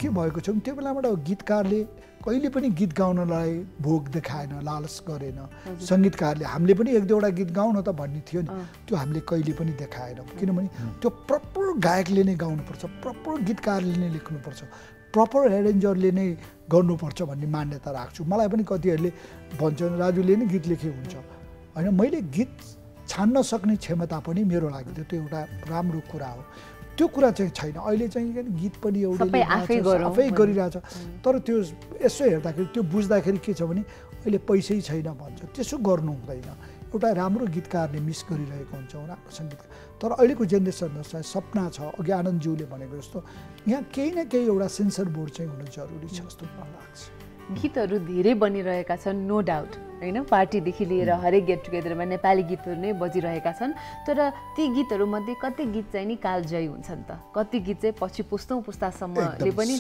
के भएको छ त्यो बेलाबाट गीतकारले कहिले पनि गीत गाउनलाई भोग देखाएन लालच गरेन संगीतकारले हामीले पनि एक दुईवटा गीत गाउन त भन्ने थियो नि त्यो हामीले कहिले पनि देखाएन किनभने त्यो प्रपर गायकले नै गाउनुपर्छ प्रपर गीतकारले नै लेख्नुपर्छ प्रपर एरेन्जरले नै गर्नुपर्छ भन्ने मान्यता राख्छु मलाई पनि कतिहरुले भन्छन् राजुले नै गीत लेखे हुन्छ हैन मैले गीत छान्न सक्ने क्षमता पनि मेरो लागि त्यो एउटा राम्रो कुरा हो त्यो कुरा चाहिँ छैन अहिले चाहिँ गीत पनि एउटा आफै गरिरहेछ तर त्यो यसो हेर्दाखेरि त्यो बुझ्दाखेरि के छ भने अहिले पैसै छैन भन्छ त्यसो गर्नु हुँदैन एउटा राम्रो गीतकारले मिस गरिरहेको हुन्छ उहाँको संगीत तर अहिलेको जेनेरेसनमा चाहिँ सपना छ अघि आनन्द ज्यूले भनेको जस्तो यहाँ केही न केही एउटा सेन्सर बोर्ड चाहिँ हुनु जरुरी छ जस्तो मलाई लाग्छ गीतहरु धेरै बनिरहेका छन् नो डाउट हैन पार्टीदेखि लिएर हरेक गेट टुगेदरमा नेपाली गीतहरु नै बजिरहेका छन् तर ती गीतहरु मध्ये कति गीत चाहिँ नि कालजयी हुन्छन् त कति गीत चाहिँ पछि पुस्तौं पुस्तासम्मले पनि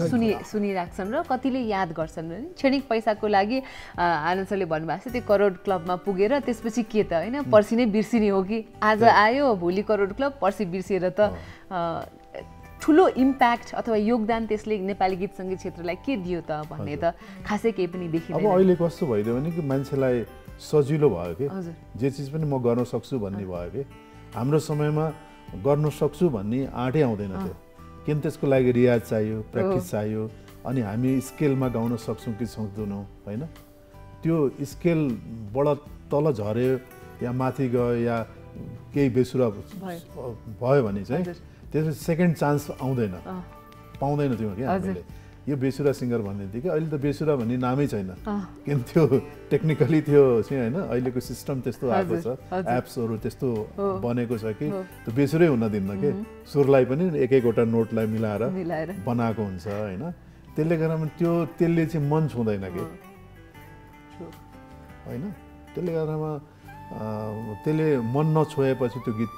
सुनिराख्छन् र कतिले याद गर्छन् नि क्षणिक पैसाको लागि आनन्द सरले भन्नुभएको छ त्यो करोड क्लबमा पुगेर त्यसपछि के त हैन पर्सि नै बिर्सिने हो कि आज आयो भोलि करोड क्लब पर्सि बिर्सिएर त ठुलो इम्प्याक्ट अथवा योगदान त्यसले नेपाली गीत संगीत क्षेत्रलाई के दियो त भन्ने त खासै केही पनि देखिदैन अब अहिले कस्तो भइदियो भने कि मान्छेलाई सजिलो भयो के जे चीज पनि म गर्न सक्छु भन्ने भयो के हाम्रो समयमा गर्न सक्छु भन्ने आँटै आउँदैन थियो किन त्यसको लागि रियाज चाहियो प्र्याक्टिस चाहियो अनि हामी स्केलमा गाउन सक्छौं कि सक्दैनौं हैन त्यो स्केल बडा तल झर्यो या माथि गयो या केही बेसुरा भयो भने चाहिँ त्यसले सेकेन्ड चान्स आउँदैन पाउँदैन थियो के हामीले यो बेसुरा सिंगर भन्ने थियो कि अहिले त बेसुरा भन्ने नामै छैन किन त्यो टेक्निकली त्यो चाहिँ हैन अहिलेको सिस्टम त्यस्तो आएको छ एप्सहरु त्यस्तो बनेको छ कि त्यो बेसुरै हुन दिन्न के सुरलाई पनि एक एकवटा नोटलाई मिलाएर बनाएको हुन्छ हैन त्यसले गर्दा पनि त्यसले चाहिँ मन छुँदैन के हैन त्यसले गर्दामा त्यसले मन नछोएपछि त्यो गीत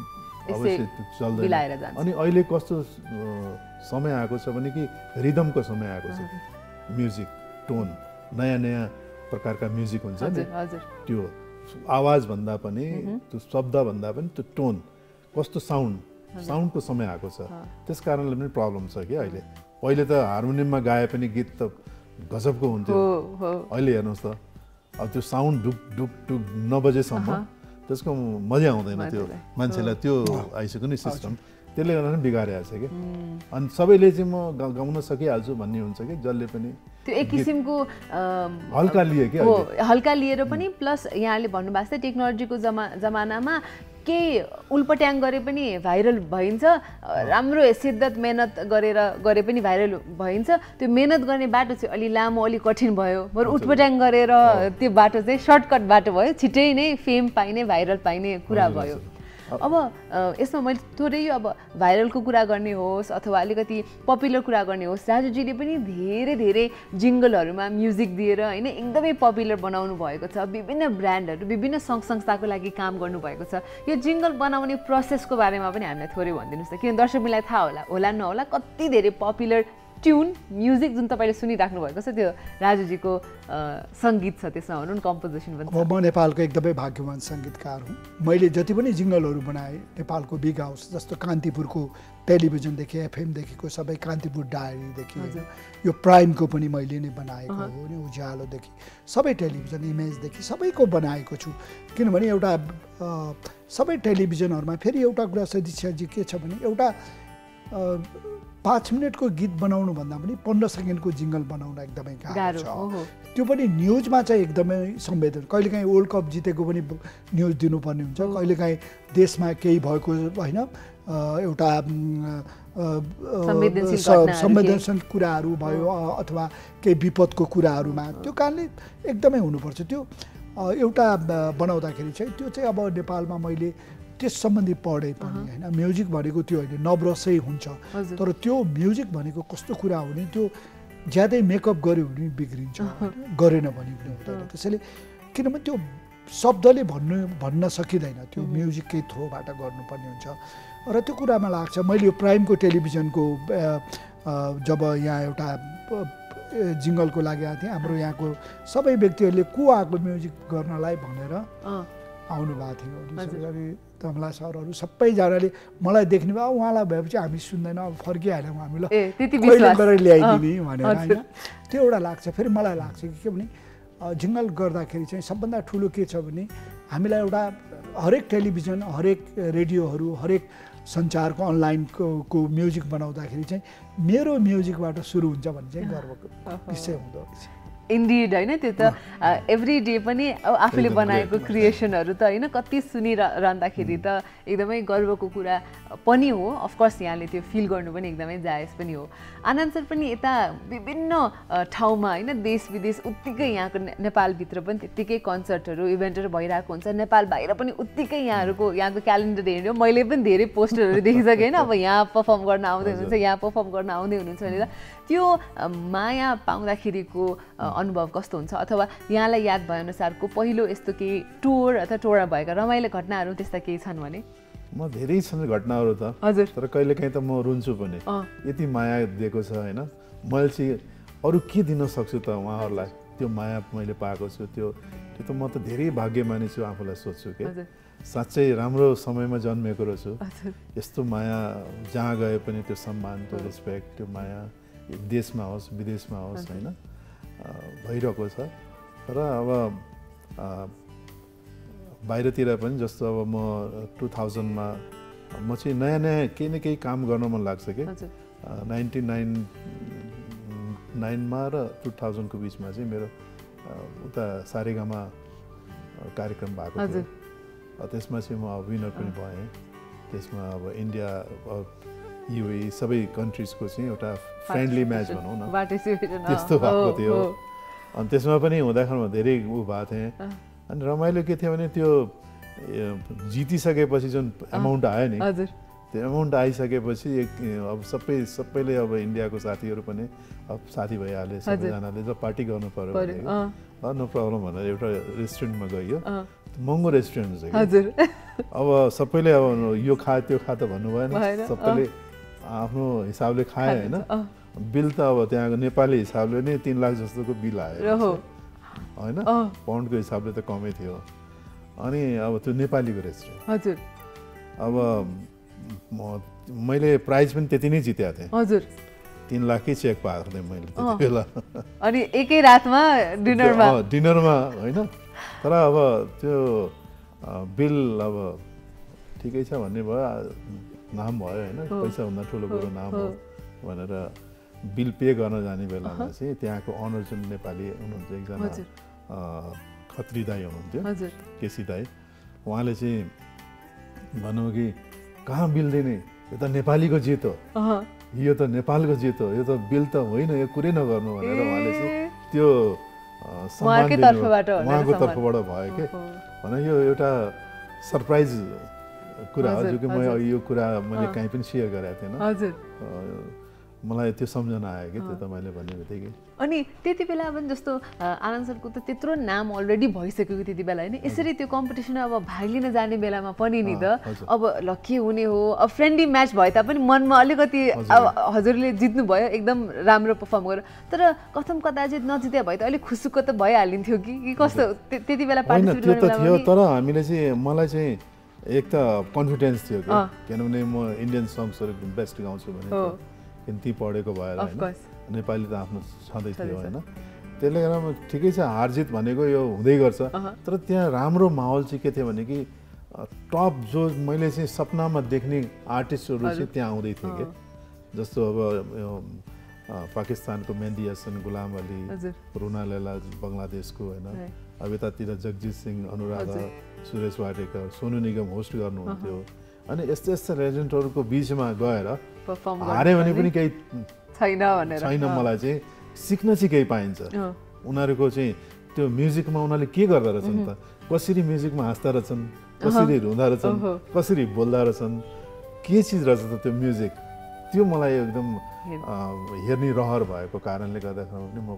अवश्य चल्दैन अनि अहिले कस्तो समय आएको छ भने कि रिदमको समय आएको छ म्युजिक टोन नयाँ नयाँ प्रकारका म्युजिक हुन्छ नि त्यो आवाज भन्दा पनि त्यो शब्द भन्दा पनि त्यो टोन कस्तो साउन्डको समय आएको छ त्यस कारणले पनि प्रब्लम छ के अहिले पहिले त हार्मोनियममा गाए पनि गीत त गजबको हुन्थ्यो अहिले हेर्नुहोस् त अब त्यो साउन्ड ढुक ढुक ढुक नबजेसम्म त्यसको मजा आउँदैन त्यो मान्छेलाई त्यो आइसको नि सिस्टम त्यसले गर्दा नि बिगारेछ के अनि सबैले चाहिँ म गाउन सकिहाल्छु भन्ने हुन्छ के जल्ले पनि त्यो एक किसिमको हल्का लिए के हो हल्का लिएर पनि प्लस यहाँले भन्नु भएको छ टेक्नोलोजीको जमानामा के उल्पट्याङ गरे पनि भाइरल भइन्छ राम्रो सिद्दत मेहनत गरेर गरे पनि भाइरल भइन्छ त्यो मेहनत गर्ने बाटो चाहिँ अलि लामो अलि कठिन भयो बरु उल्पट्याङ गरेर त्यो बाटो चाहिँ सर्टकट बाटो भयो छिटै नै फेम पाइने भाइरल पाइने कुरा भयो अब यसमा मैले थोरै अब भाइरलको कुरा गर्ने होस् अथवा अलिकति पपुलर कुरा गर्ने होस् राजुजीले पनि धेरै धेरै जिंगलहरुमा म्युजिक दिएर हैन एकदमै पपुलर बनाउनु भएको छ विभिन्न ब्रान्डहरु विभिन्न संस्थाको लागि काम गर्नु भएको छ यो जिंगल बनाउने प्रोसेसको बारेमा पनि हामीलाई थोरै भनिदिनुस् त किन दर्शकलाई थाहा होला नहोला कति धेरै पपुलर ट्युन म्युजिक जुन तपाईले सुनिराख्नु भएको छ त्यो राजुजीको संगीत छ त्यसमा हुनुन कम्पोजिसन पनि म नेपालको एकदमै भाग्यवान संगीतकार हुँ मैले जति पनि जिंगलहरु बनाए नेपालको बिग हाउस जस्तो कान्तिपुरको टेलिभिजन देखि एफएम देखिको सबै कान्तिपुर डायरी देखि यो प्राइमको पनि मैले नै बनाएको हो नि उज्यालो देखि सबै टेलिभिजन इमेज देखि सबैको बनाएको छु किनभने एउटा सबै टेलिभिजनहरुमा फेरि एउटा कुरा सदिच्छाजी के छ भने एउटा 5 मिनेटको गीत बनाउनु भन्दा पनि 15 सेकेन्डको जिंगल बनाउन एकदमै गाह्रो छ त्यो पनि न्यूजमा चाहिँ एकदमै संवेदन कहिलेकाही वर्ल्ड कप जितेको पनि न्यूज दिनु पर्ने हुन्छ कहिलेकाही देशमा केही भएको हैन एउटा संवेदनशील कुराहरु भयो अथवा केही विपदको कुराहरुमा त्यो कारणले एकदमै हुनुपर्छ त्यो एउटा बनाउँदाखेरि चाहिँ त्यो चाहिँ अब नेपालमा मैले त्यस सम्बन्धी पढे पनि हैन म्युजिक भनेको त्यो हैन नब्रसै हुन्छ तर त्यो म्युजिक भनेको कस्तो कुरा हो नि त्यो ज्यादै मेकअप गर्यो भने बिग्रिन्छ गरेन भने पनि हुँदैन त्यसैले किनभने त्यो शब्दले भन्न सकिदैन त्यो म्युजिककै थ्रोबाट गर्नुपर्ने हुन्छ र त्यो कुरामा लाग्छ मैले यो प्राइमको टेलिभिजनको जब यहाँ एउटा जिंगलको लागि आथे हाम्रो यहाँको सबै व्यक्तिहरुले को आको म्युजिक गर्नलाई भनेर आउनु भएको थियो त्यसैले तमला सरहरु सबै जनाले मलाई देख्नु भयो उहाँलाई भएपछि हामी सुन्दैन अब फर्किहाल्यौ हामी ल त्यति विश्वास गरेर ल्याइदिने भनेर हैन त्यो एउटा लाग्छ फेरि मलाई लाग्छ के भने जिंगल गर्दाखेरि चाहिँ सबभन्दा ठूलो के छ भने हामीलाई एउटा हरेक टेलिभिजन हरेक रेडियोहरु हरेक संचारको अनलाइनको को म्युजिक बनाउँदाखेरि चाहिँ मेरो म्युजिकबाट सुरु हुन्छ भन्ने चाहिँ गर्वको विषय हुँदो रहेछ इन्डिड हैन त्यो त एभ्री डे पनि आफूले बनाएको क्रिएसनहरु त हैन कति सुनिरहँदाखेरि त एकदमै गर्वको कुरा पनि हो अफ कोर्स यहाँले त्यो फिल गर्नु पनि एकदमै जायज पनि हो आनन्द सर पनि यता विभिन्न ठाउँमा हैन देश विदेश उत्तिकै यहाँको नेपाल भित्र पनि त्यतिकै कन्सर्टहरु इभेन्टहरु भइराको हुन्छ नेपाल बाहिर पनि उत्तिकै यहाँको क्यालेन्डर हेर्नु मैले पनि धेरै पोस्टरहरु देखिसके हैन अब यहाँ परफर्म गर्न आउँदै हुनुहुन्छ यहाँ परफर्म गर्न आउँदै हुनुहुन्छ भनेर त्यो माया पाउँदाखेरिको अनुभव कस्तो हुन्छ अथवा यहाँलाई याद भए अनुसारको पहिलो यस्तो केही टुर अथवा टोरा भएका रमाइलो घटनाहरू त्यस्ता केही छन् भने म धेरै छन् घटनाहरू त हजुर तर कहिलेकाहीँ त म रुन्छु पनि यति माया दिएको छ हैन मैले चाहिँ अरु के दिन सक्छु त उहाँहरुलाई त्यो माया मैले पाएको छु त्यो त्यो त म त धेरै भाग्यमानी छु आफूलाई सोच्छु के साच्चै राम्रो समयमा जन्मेको रहेछु यस्तो माया जहाँ गए पनि त्यो सम्मान त्यो रेस्पेक्ट त्यो माया देशमा होस् विदेशमा होस् हैन भइरहेको छ तर अब बाहिरतिर पनि जस्तो अब म 2000मा म चाहिँ नयाँ नयाँ केही न केही काम गर्न मन लाग्छ के 1999मा र 2000 को बीचमा चाहिँ मेरो उता सारेगामा कार्यक्रम भएको थियो त्यसमा चाहिँ म विनर पनि भएँ त्यसमा अब इन्डिया यो सबै कन्ट्रीजको चाहिँ एउटा फ्रेन्डली म्याच भनौँ न त्यस्तो भएको थियो अनि त्यसमा पनि हुँदाखेरि म धेरै उ भएको थिएँ अनि रमाइलो के थियो भने त्यो जितिसकेपछि जुन अमाउन्ट आयो नि त्यो अमाउन्ट आइसकेपछि अब सबैले अब इन्डियाको साथीहरू पनि अब साथी भइहाले सबैजनाले त पार्टी गर्नु पर्यो नो प्रब्लम भनेर एउटा रेस्टुरेन्टमा गयो महँगो रेस्टुरेन्ट छ अब सबैले अब यो खा त्यो खा त भन्नु भएन सबैले आफ्नो हिसाबले खाए हैन बिल त अब त्यहाँको नेपाली हिसाबले नै 3 लाख जस्तोको बिल आयो हैन पाउन्डको हिसाबले त कमै थियो अनि अब त्यो नेपालीको रेस्टुरेन्ट हजुर अब मैले प्राइज पनि त्यति नै जितेको थिएँ हजुर 3 लाखै चेक पाएको थिएँ मैले त्यतिबेला अनि एकै रातमा डिनरमा हैन तर अब त्यो bill अब ठीक है इच्छा बने बार नाम आया है ना पैसा उन्हें ठोलो करो नाम वनरा bill pay करना जानी बेला ना से त्याग को honor जन नेपाली उन्होंने एक जाना खतरी दाई उन्होंने कैसी दाई वहाँ ले से मानो कि कहाँ bill देने ये तो नेपाली को जीतो ये तो नेपाल को जीतो ये तो bill तो वही ना ये कुरी ना करना वनरा वहाँ ले से त्यो मार के तरफ बाटा मार के तरफ बाटा भाई के वना ये उटा सरप्राइज कुरा जो कि मैं ये कुरा मैंने कहीं पे शेयर कराया थे ना मलाई त्यो समझना आया कि तो मैंने बने हुए थे अनि तेती बेला अब जस्तो आनंद सर को तो तेत्रो नाम ऑलरेडी भइसक्यो क्योंकि तेती बेला है ना इसलिए त्यो कंपटीशन अब भागली न जाने बेला में पनी नहीं था अब लकी होने हो अब फ्रेंडली मैच भाई था अपने मन में अलग अति हज़ार ले जितने भाई एकदम रामरो परफॉर्म कर तेरा कथम कदाचित जितना जितना भाई था अलग खुशु को तो भाई आलिंग थी होगी कि एक ता कॉन्फिडेंस थी होगा क्या नूने मो इंडियन सॉन्ग्स और बेस्ट गांव से बने हिंदी पढ़े को बाहर आए नेपाली तो आपने शादी किया हुआ है ना तेरे घर में ठीक है इसे हार्जित बने को यो उदय कर सा तो त्याह रामरो माहौल चीके थे बने कि टॉप जो महिले से सपना मत देखने आर्टिस्ट और उसे त्याह उदय थे के जस्तो अब पाकिस्तान को मेहंदी हसन गुलाम वाली रूना लैला बांग्लादेश को है ना अभी तातीरा जगजीत सिंह अनुराधा सुरेश वाडेकर सोनू निगम होस्ट करने होते हो अने ऐसे ऐसे रेजेंटोर को बीच में गया रा आरे वने पुनी कई चाइना मलाजे सीखना ची कई पाएं सर उनारे को ची तो म्यूजिक में उनाले क्या करता रचन था कौशिरी म्यूजिक में हास्ता रचन कौशिरी रोंधा रचन कौशिरी बोलता रचन क्या चीज रचता तो म्यूजिक त्यो मलाई एकदम हेर्ने रहर भएको कारणले गर्दाखेरि नि म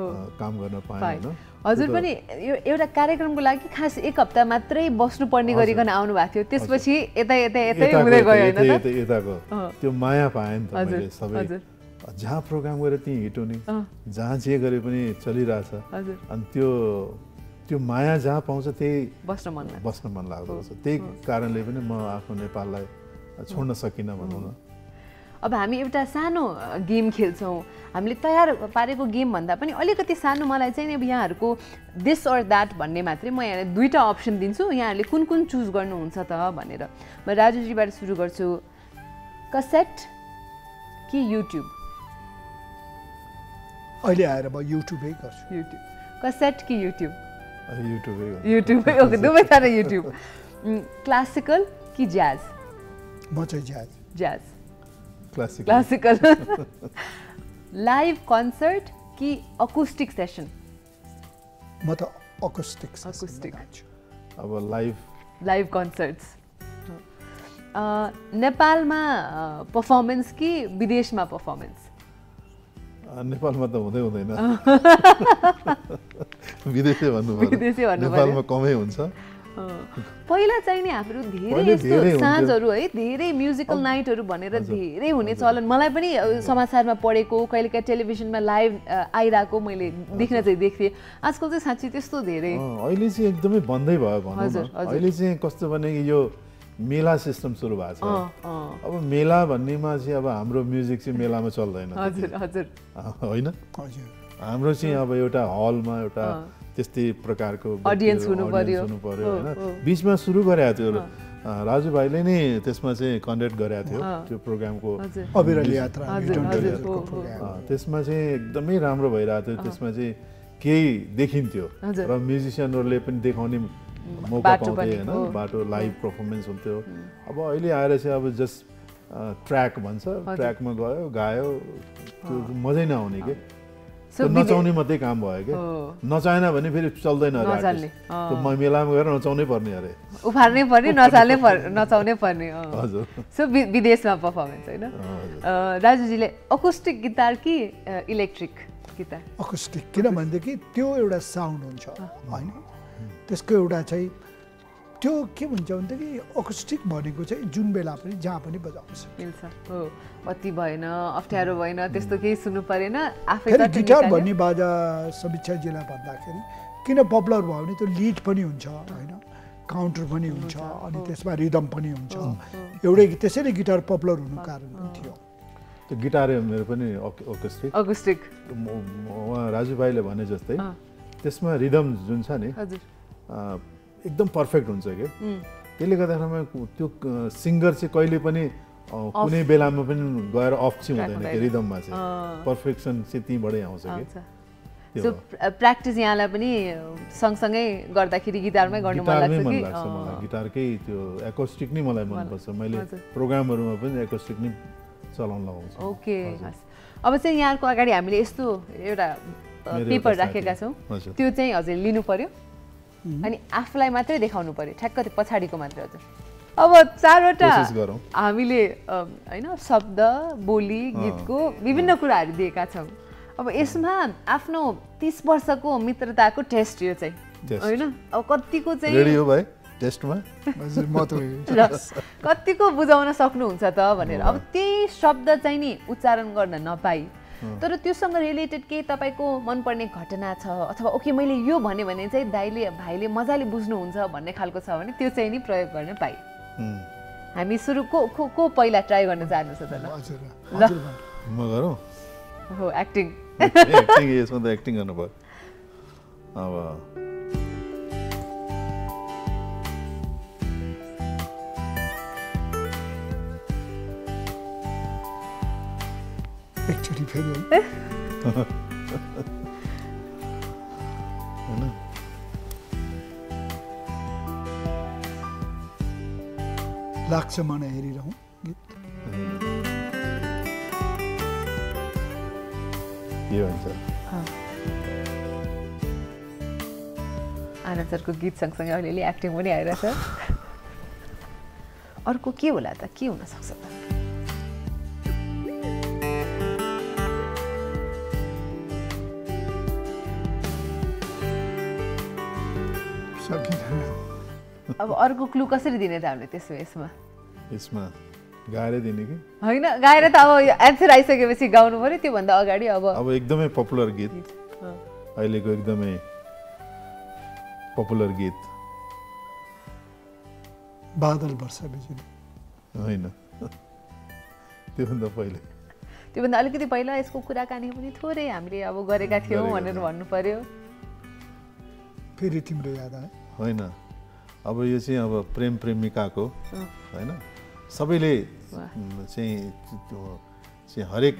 काम करना पाए ना अजूर बनी ये वाला कार्यक्रम को लाके खास एक हफ्ता मात्रे ही बॉस ने पढ़ने करी का नाम बाती होती है इस बच्ची इतना उम्रे को ये ना इतना को तो माया पाएं तो मेरे सभी जहाँ प्रोग्राम करे तीन हिटो नहीं जहाँ जी करे बनी चली रासा अंत्यो त्यो माया जहाँ पहुँचे ते बॉस ने मन लाग रहा था ते कारण ले बनी मैं आपको नेपाल लाए छोड़ना सकीना बनूँगा अब हमी ये वाला सानो गेम खेलते हों, हमले तैयार पारे को गेम बंदा, पनी अलग कती सानो माला चाहिए ना यहाँ को this or that बनने मात्रे मैं याने दूसरा ऑप्शन दिन सो यहाँ ले कौन-कौन चूज करना उनसा तहा बनेरा, मैं राजू जी बारे शुरू कर सो, कसेट की YouTube, अलग आया रबा YouTube ही कर सो, YouTube, कसेट की YouTube, YouTube ही, ओके दो बता रहे YouTube, क्लासिकल की जैज़, बहुत जैज़ क्लासिकल लाइव कॉन्सर्ट की अकूस्टिक सेशन मतलब अकूस्टिक अब लाइव कॉन्सर्ट्स नेपाल में परफॉर्मेंस की विदेश में परफॉर्मेंस नेपाल में तो होते होते ना विदेशी वालों नेपाल में कम है उनसा पहला चाहिए नहीं आप लोग धीरे सांस और वही धीरे म्यूजिकल नाइट और बने रहते धीरे होने सालन मलाई पनी समाचार में पढ़े को कहीं क्या टेलीविजन में लाइव आई राखो मेले देखना चाहिए देखते आजकल तो सांची तेज़ तो धीरे आइली से एकदम ही बंद ही बाग बनो आइली से कष्ट बनेगी जो मेला सिस्टम सुरुवात है अब मेला बनने में जी अब हमरो म्यूजिक से मेला में चल रहे हैं ना आज़र आई ना हमरो जी अब ये उटा हॉल में उटा तीसरी प्रकार को ऑडियंस होने पर है ना बीच में शुरू कर आते हो राजू भाई लेने तीसरा से कॉन्टेक्ट कर आते हो जो प्रोग्राम को अभिरली यात्रा तीसरा से एकदम ही रामरो भाई रहते हो तीसरा से कई देखिंते हो और म्यूजिशियन और लेपन देखोने मौका पाते हैं ना बाटो लाइव परफॉर्मेंस होते हो अब इली आये से अब जस्ट ट्रैक बनसा ट्रैक में गायो गायो तो मजे ना होने के तो नचाऊंगी मत ही काम होएगा नचाएना बनी फिर चल देना रात तो महिला में वगैरह नचाऊंगी पढ़ने आ रहे उभारने पढ़ने नचाऊंगी पढ़ने सो विदेश में परफॉर्मेंस है ना राजू जी ले अकूस्टिक गिटार की इलेक्ट्रिक गिटार अकूस्टिक किना मंदे की त्यो ये उड़ा साउंड होन्चा आइना तो इसको उड़ा चाहिए त्यो के हुन्छ भने कि अकुस्टिक भनेको चाहिँ जुन बेला पनि जहाँ पनि बजाउँछ मिल्छ हो अति भएन अफ्ठ्यारो भएन त्यस्तो केही सुन्नु परेन आफै त गिटार भन्ने बाजा समीक्षा जिल्ला भन्दाखेरि किन पपुलर भयो भने त्यो लीड पनि हुन्छ हैन काउन्टर पनि हुन्छ अनि त्यसमा रिदम पनि हुन्छ एउटै त्यसैले गिटार पपुलर हुनुको कारण पनि थियो त्यो गिटार मेरो पनि अकुस्टिक अकुस्टिक राजु भाइले भने जस्तै त्यसमा रिदम जुन छ नि हजुर एकदम पर्फेक्ट हुन्छ के त्यसले गर्दा हामी त्यो सिंगर चाहिँ कहिले पनि कुनै बेलामा पनि गएर अफ चाहिँ हुँदैन के रिदममा चाहिँ पर्फेक्सन चाहिँ त्यहीबाटै आउँछ के सो प्र्याक्टिस यहाँलाई पनि सँगसँगै गर्दाखेरि गिटारमै गर्नु मन लाग्छ कि मलाई गिटारकै त्यो एकोस्टिक नै मलाई मन पर्छ मैले प्रोग्रामहरुमा पनि एकोस्टिक नै चलाउन लगाउँछु ओके अब चाहिँ यहाँको अगाडि हामीले यस्तो एउटा पेपर राखेका छौं त्यो चाहिँ हजुर लिनु पर्यो अनि आफुलाई मात्रै देखाउनु पर्यो ठ्याक्क पछाडीको मात्र हजुर अब चारवटा हामीले हैन शब्द बोली गीतको विभिन्न कुराहरु दिएका छौं अब यसमा आफ्नो 30 वर्षको मित्रताको टेस्ट यो चाहिँ हैन अब कतिको चाहिँ रेडी हो भाइ टेस्टमा हजुर म त कतिको बुझाउन सक्नुहुन्छ त भनेर अब त्यही शब्द चाहिँ नि उच्चारण गर्न नपाई तर त्योसँग रिलेटेड के तपाईको मनपर्ने घटना छ अथवा ओके मैले यो भने भने चाहिँ दाइले भाइले मजाले बुझ्नु हुन्छ भन्ने खालको छ भने त्यो चाहिँ नि प्रयोग गर्न पाइ हामी सुरु को पहिला ट्राई गर्न जानु छ त ल हजुर म गरौ हो एक्टिङ यसमा त एक्टिङ गर्न भयो अब एक्चुअली फेल है ना लाख माने हेरी रहूं गीत ये आंसर हाँ आनंद सर को गीत सँगसँगै अलिअलि एक्टिङ पनि आइरहेछ अर्को के होला त के हुन सक्छ त अब अर्को क्लू कसरी दिने त हामीले त्यसो यसमा यसमा गाएर दिने कि हैन गाएर त अब आन्सर आइसकेपछि गाउनु पर्यो त्यो भन्दा अगाडि अब एकदमै पपुलर गीत अहिलेको एकदमै पपुलर गीत बादल वर्षा बिजुली हैन त्यो भन्दा पहिले त्यो भन्दा अलिकति पहिला यसको कुराकानी पनि थोरै हामीले अब गरेका थियौं भनेर भन्नु पर्यो फेरि तिम्रो याद आयो हैन अब यो चाहिँ अब प्रेम प्रेमिकाको हैन सबैले चाहिँ हरेक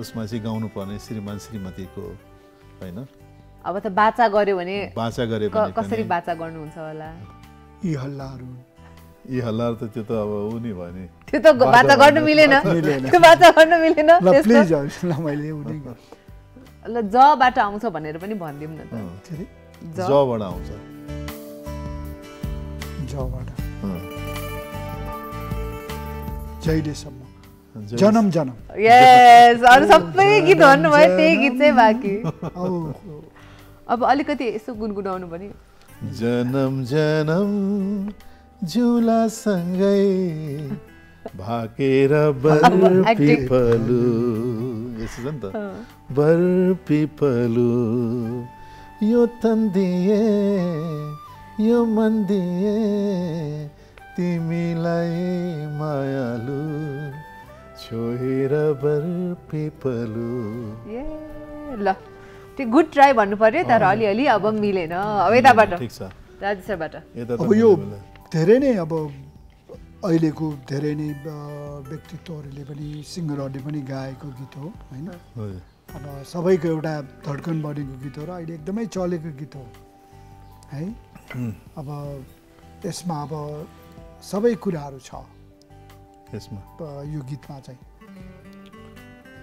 उसमा चाहिँ गाउनु पर्ने श्रीमान श्रीमतीको हैन अब त वाचा गर्यो भने कसरी वाचा गर्नुहुन्छ होला यी हल्लाहरु त त्यो त अब उ नि भयो नि त्यो त वाचा गर्न मिलेन ल प्लिज ल मैले उनी ल ज बाट आउँछ भनेर पनि भन्दिम न त ज बाट आउँछ जन्म जन्म यस अरु सबै गीत भन्नुभयो त्यही गीत चाहिँ बाँकी अब अलिकति यसो गुनगुनाउनु पनि जन्म जन्म झुला सँगै भाकेर बरपिपलु यसो छ नि त बरपिपलु यो तन्दिए यो मन दिए तिमीलाई मायालु छोएर बरपिपलु ल त्यो गुड ट्राई भन्नु पर्यो तर अलिअलि अब मिलेन अब यताबाट ठीक छ राजु सरबाट अब यो धेरै नै अब अहिलेको धेरै नै व्यक्तित्वहरूले पनि सिङ्गरहरूले पनि गाएको गीत हो हैन अब सबैको एउटा धड्कन बढेको गीत हो र अहिले एकदमै चलेको गीत हो है अब यसमा अब सबै कुराहरु छ यसमा यो गीतमा चाहिँ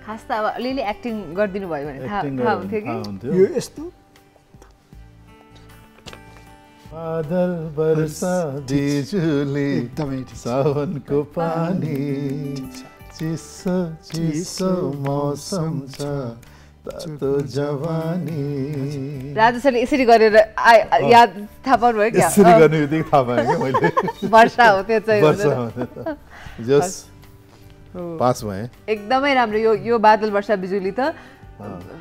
खास त अब अलिअलि एक्टिङ गर्दिनु भयो भने थाहा हुन्थ्यो कि यो यस्तो बादल बरसा बिजुली सावनको पानी चिसो चिसो मौसम छ राजु सर यसरी गरेर याद थाहा पाउनुभयो क्या? यसरी गर्ने बित्तिकै थाहा भयो के मैले। वर्षा हो त्यो चाहिँ। वर्षा हो। जस्ट पास भए। एकदमै राम्रो यो यो बादल वर्षा बिजुली त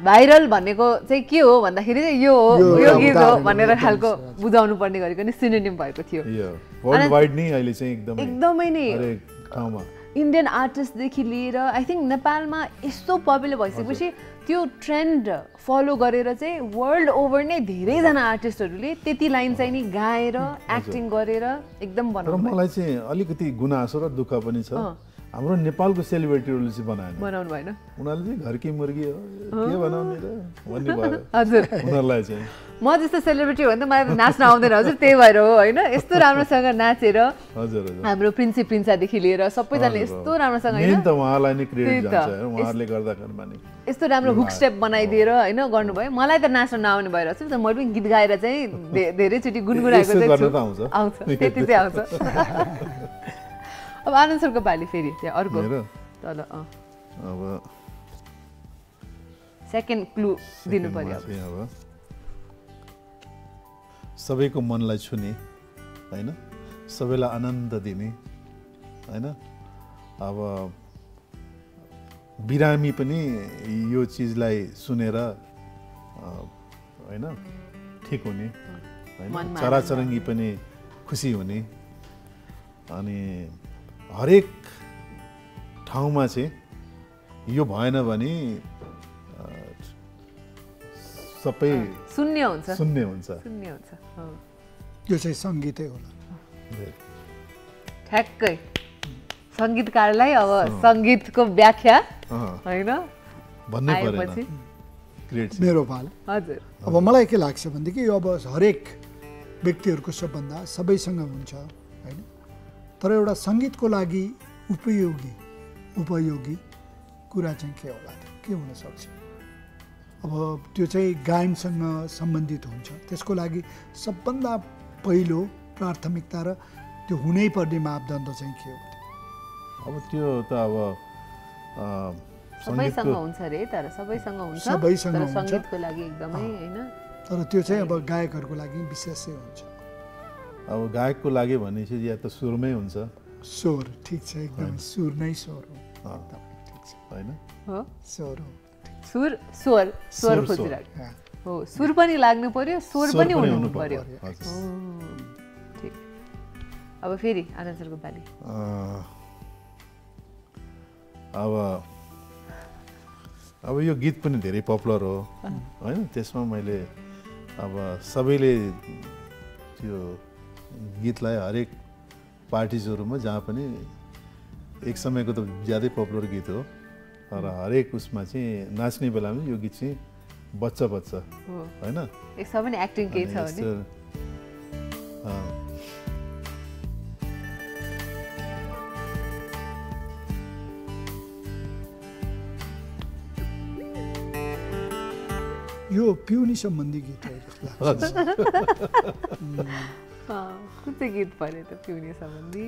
भाइरल भन्नेको चाहिँ के हो भन्दाखेरि चाहिँ यो हो यो गीत हो भनेर खालको बुझाउनु पर्ने गरेको नि सिनोनिम भएको थियो। वर्ल्ड वाइड नै अहिले चाहिँ एकदमै एकदमै नै हरेक ठाउँमा इन्डियन आर्टिस्ट देखि लिएर आई थिंक नेपालमा यस्तो पपुलर भइसकेपछि त्यो ट्रेन्ड फलो गरेर चाहिँ वर्ल्ड ओभर नै धेरैजना आर्टिस्टहरूले त्यति लाइन चाहिँ नि गाएर एक्टिङ गरेर एकदम बनाउनु। मलाई चाहिँ अलिकति गुनासो र दुःख पनि छ हाम्रो नेपालको सेलिब्रिटीहरूले चाहिँ बनाएन बनाउनु भएन उनीहरुले चाहिँ घरकी मुर्गी हो के बनाउने र भन्ने भयो। हजुर उनीहरुलाई चाहिँ म जस्तो सेलिब्रिटी हो भने त मलाई नाच्न आउँदैन हजुर त्यही भएर हो हैन यस्तो राम्रोसँग नाचेर हजुर हजुर हाम्रो प्रिन्सी प्रिन्सादेखि लिएर सबैजनाले यस्तो राम्रोसँग हैन नि त उहाँलाई नै क्रेडिट जान्छ हैन उहाँहरूले गर्दा गर्माने यस्तो राम्रो हुक स्टेप बनाइदिएर हैन गर्नुभयो मलाई त नाच्न नआउने भइरहेछ नि त म पनि गीत गाएर चाहिँ धेरै चोटी गुनगुनाएको चाहिँ आउँछ त्यति चाहिँ आउँछ। अब आनन्द सरको पाली फेरि त्यहाँ अर्को तल अब सेकेन्ड क्लू दिनु पर्यो। अब सबैको मनलाई छुने हैन सबैलाई आनन्द दिने हैन अब बिरामी पनि यो चीजलाई सुनेर हैन ठीक हुने हैन चराचरङ्गी पनि खुसी हुने अनि हरेक ठाउँमा चाहिँ यो भएन भने सबै शून्य हुन्छ शून्य हुन्छ शून्य हुन्छ। यो चाहिँ संगीतै होला ठ्याक्कै संगीतकारलाई अब संगीतको व्याख्या हैन भन्नै पर्यो मेरो पालो। हजुर अब मलाई के लाग्छ भनेदेखि यो अब हरेक व्यक्तिहरुको सम्बन्ध सबैसँग हुन्छ हैन तर एउटा संगीतको लागि उपयोगी कुरा चाहिँ के होला के हुन सक्छ अब त्यो चाहिँ गायनसँग सम्बन्धित हुन्छ त्यसको लागि सबभन्दा पहिलो प्राथमिकता र त्यो हुनै पर्ने मापदण्ड चाहिँ के हो अब त्यो त अब सबैसँग हुन्छ रे तर सबैसँग हुन्छ तर संगीतको लागि एकदमै हैन तर त्यो चाहिँ अब गायकहरुको लागि विशेषै हुन्छ। अब गायकको लागि भनेपछि या त सुरमै हुन्छ स्वर ठीक छ एकदम सुर नै स्वर हो ठीक छ हैन हो स्वर हो सुर स्वर स्वर खोजिराख हो सुर पनि लाग्नु पर्यो स्वर पनि हुनु पर्यो ठीक। अब फेरि आनन्द सरको पाली अब यो गीत पनि धेरै पपुलर हो हैन त्यसमा मैले अब सबैले त्यो गीतलाई हरेक पार्टीजहरुमा जहाँ पनि एक समयको त ज्यादै पपुलर गीत हो तर हरेक उसमा चाहिँ नाच्ने बेलामा यो गीत चाहिँ बच्चा बच्चा हैन एक सबै एक्टिङ के छ भने यो पिउनी सम्बन्धी गीत हो जस्तो लाग्छ। कुनै गीत परे त पिउने सम्बन्धी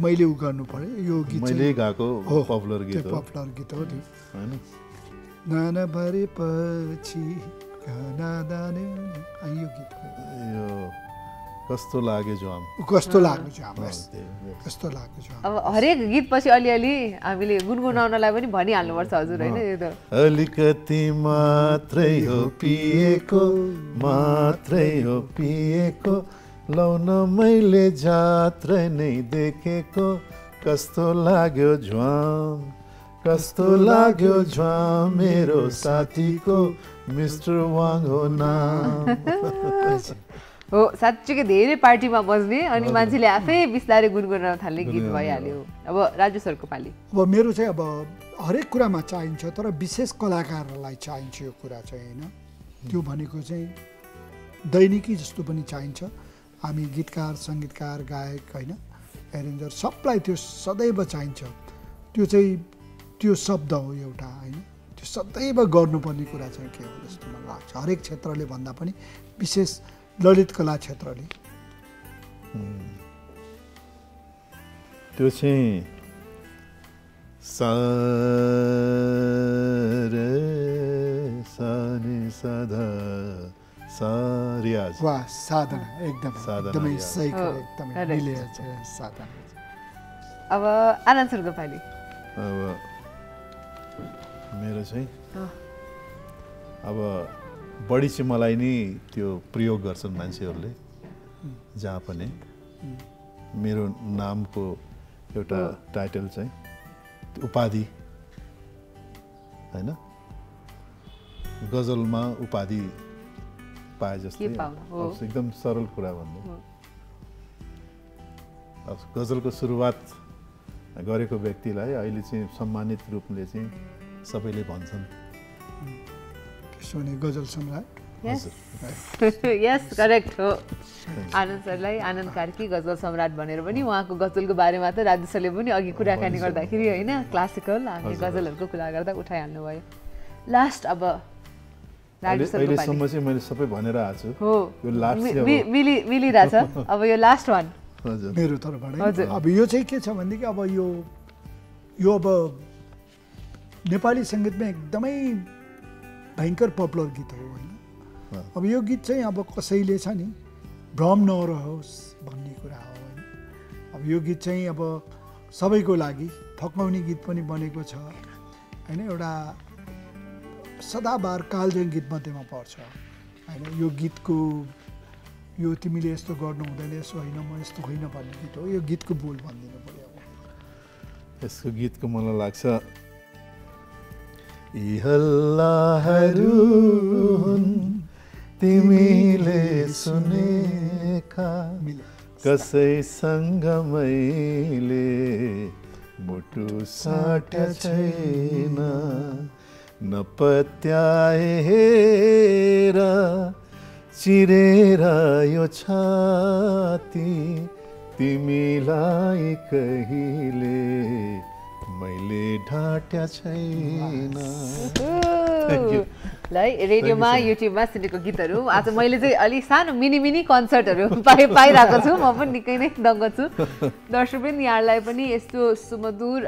मैले उ गर्नु पर्यो यो गीत मैले गाएको पपुलर गीत हो नि हैन नाना भरे पछि गाना दाने आयो गीत यो कस्तो लाग्यो जाम कस्तो लाग्यो जाम। अब हरेक गीत पछि अलि अलि हामीले गुनगुनाउनलाई पनि भनि हाल्नु पर्छ हजुर हैन यो त अलिकति मात्रै हो पिएको लौन मैले जात्रै नै देखेको कस्तो लाग्यो झ्वाम मेरो साथीको मिस्टर वाङ हो नाम हो साच्चै धेरै पार्टीमा बज्ने अनि मान्छेले आफै बिस्तारै गुनगुनाउन थाल्ने गीत भइहाल्यो। अब राजु सरको पाली अब मेरो चाहिँ अब हरेक कुरामा चाहिन्छ तर विशेष कलाकारलाई चाहिन्छ यो कुरा चाहिँ हैन त्यो भनेको चाहिँ दैनिकी जस्तो पनि चाहिन्छ हामी गीतकार संगीतकार गायक हैन एरेन्जर सबलाई त्यो सदैव चाहिन्छ त्यो शब्द हो एउटा हैन त्यो सदैव गर्नुपर्ने कुरा चाहिँ के हो जस्तो मलाई लाग्छ हरेक क्षेत्रले भन्दा पनि विशेष ललित कला क्षेत्रले त्यो चाहिँ सारे सानी साधा सारियाज वाह साधना एकदम ही सही एकदम मिले साधना अब आनंद सुरगा पाली अब मेरा सही अब बड़ी चिमलाई नहीं त्यो प्रयोग कर सकते हैं इसलिए जहाँ पने मेरो नाम को योटा टाइटल सही उपाधि है ना गजल माँ उपाधि पाए जस्ते अब एकदम सरल कुरा बंदो अब गजल को शुरुआत गौरी को व्यक्ति लाये आइली से सम्मानित रूप में से सबे ले बांसन सोने गजल सम्राट यस करेक्ट हो आनंद सरलाई आनंद कार्की गजल सम्राट बनेर पनि उहाँको गजलको बारेमा त राजु सरले पनि अघि कुराकानी गर्दाखेरि हैन क्लासिकल हामी गजलहरुको कुरा गर्दा उठाइहाल्नु भयो लास्ट अब राजु सरको पाली अहिले सम्म चाहिँ मैले सबै भनेर आछु हो यो लास्ट चाहिँ मिली राछ अब यो लास्ट वान हजुर मेरो तर्फबाट अब यो चाहिँ के छ भन्दिके अब यो अब नेपाली संगीतमा एकदमै भयंकर पपुलर गीत हो अब यो गीत चाहिँ अब कसैले छ नि भ्रम नरहोस् भन्ने कुरा हो हैन अब यो गीत चाहिँ अब सबैको लागि फक्काउने गीत पनि बनेको छ हैन एउटा सदाबार कालजयी गीत मध्येमा पर्छ हैन यो गीतको यो तिमीले यस्तो गर्नु हुँदैन यसो हैन म यस्तो होइन भन्ने गीत हो यो गीतको बोल भन्दिनु पर्यो अब यसको गीतको मलाई लाग्छ यी हल्लाहरु हुन् तिमीले सुनेका कसै संग मैले मुटु साट्या छैन नपत्याएर चिरेर यो छाती तिमीलाई कहिले मैले ढाट्या छैन थैंक यू लाइ रेडियो में यूट्यूब में सुने को गीतहरू आज मैले चाहिँ अलि सानो मिनी कन्सर्टहरू पाइराको छु म पनि निकै नै दङ्ग छु दर्शकबिन यहाँलाई पनि यस्तो सुमधुर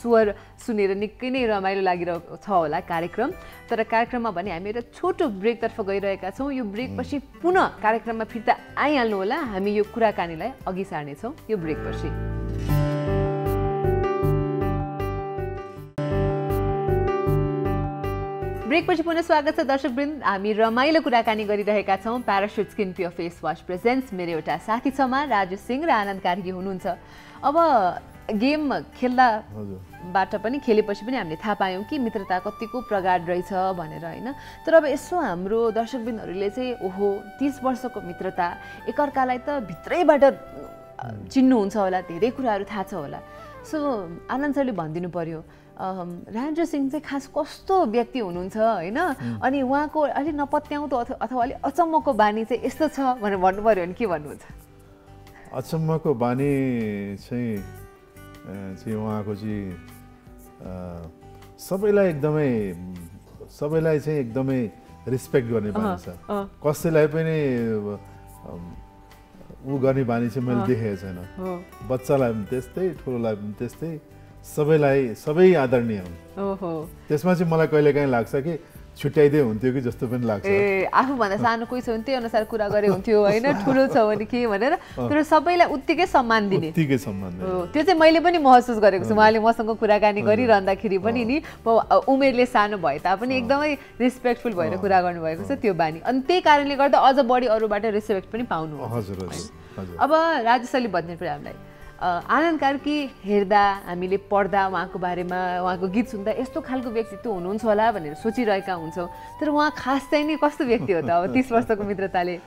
स्वर सुनेर निकै नै रमाइलो लागिरहेको छ होला कार्यक्रम तर कार्यक्रममा भने हामी एउटा छोटो ब्रेक तर्फ गइरहेका छौं यो ब्रेक पछि पुनः कार्यक्रममा फिर्ता आइहाल्नु होला हामी यो कुराकानीलाई अघि सार्ने छौं यो ब्रेक पछि ब्रेक पछि पुनः स्वागत छ दर्शकवृन्द हामी रमाइलो कुराकानी गरिरहेका छौं Parachute skin pure face wash presents मेरो एउटा साथी छ मा राजु सिंह र आनन्द कार्की हुनुहुन्छ अब गेम खेल्दा बाट पनि खेलेपछि पनि हामीले थाहा पायौं कि मित्रता कतिको प्रगाढ रहेछ भनेर हैन तर अब यसो हाम्रो दर्शकवृन्दहरुले चाहिँ ओहो 30 वर्षको मित्रता एकअर्कालाई त भित्रैबाट चिन्नु हुन्छ होला धेरै कुराहरु थाहा छ होला सो आनन्द सरले भन्दिनु पर्यो राजु सिंह चाहिँ खास कस्तो व्यक्ति हुनुहुन्छ हैन अनि उहाँको अलि नपत्याउँदो अथवा अलि अचम्मको बानी चाहिँ यस्तो छ भनेर भन्नु पर्यो नि के भन्नुहुन्छ अचम्मको बानी चाहिँ उहाँको चाहिँ सबैलाई चाहिँ एकदमै रिस्पेक्ट गर्ने बानी छ कसैलाई पनि उ गर्ने बानी चाहिँ मैले देखेको छैन बच्चालाई पनि त्यस्तै ठुलोलाई पनि त्यस्तै सबैलाई सबै आदरणीय हुन् ओहो त्यसमा चाहिँ मलाई कहिलेकाहीँ लाग्छ कि छुट्याइदै हुन्थ्यो कि जस्तो पनि लाग्छ ए आफु भन्दा सानो कोही छ भने त्यही अनुसार कुरा गरे हुन्थ्यो हैन ठुलो छ भने के भनेर तर सबैलाई उत्तिकै सम्मान दिने हो त्यो चाहिँ मैले पनि महसुस गरेको छु उहाँले मसँग कुराकानी गरिरहँदाखेरि पनि नि उमेरले सानो भए तापनि एकदमै रिस्पेक्टफुल भएर कुरा गर्नु भएको छ त्यो बानी अनि त्यही कारणले गर्दा अझ बढी अरूबाट रिस्पेक्ट पनि पाउनु हो हजुर हजुर अब राजु सरले भन्ने कुरा हामीलाई आनन्द कार्की हेर्दा हामीले पढ्दा उहाँको बारेमा उहाँको गीत सुन्दा यस्तो खालको व्यक्तित्व हुनुहुन्छ होला भनेर सोचिरहेका हुन्छौँ तर उहाँ खास चाहिँ नि कस्तो व्यक्ति हो त अब 30 वर्षको मित्रताले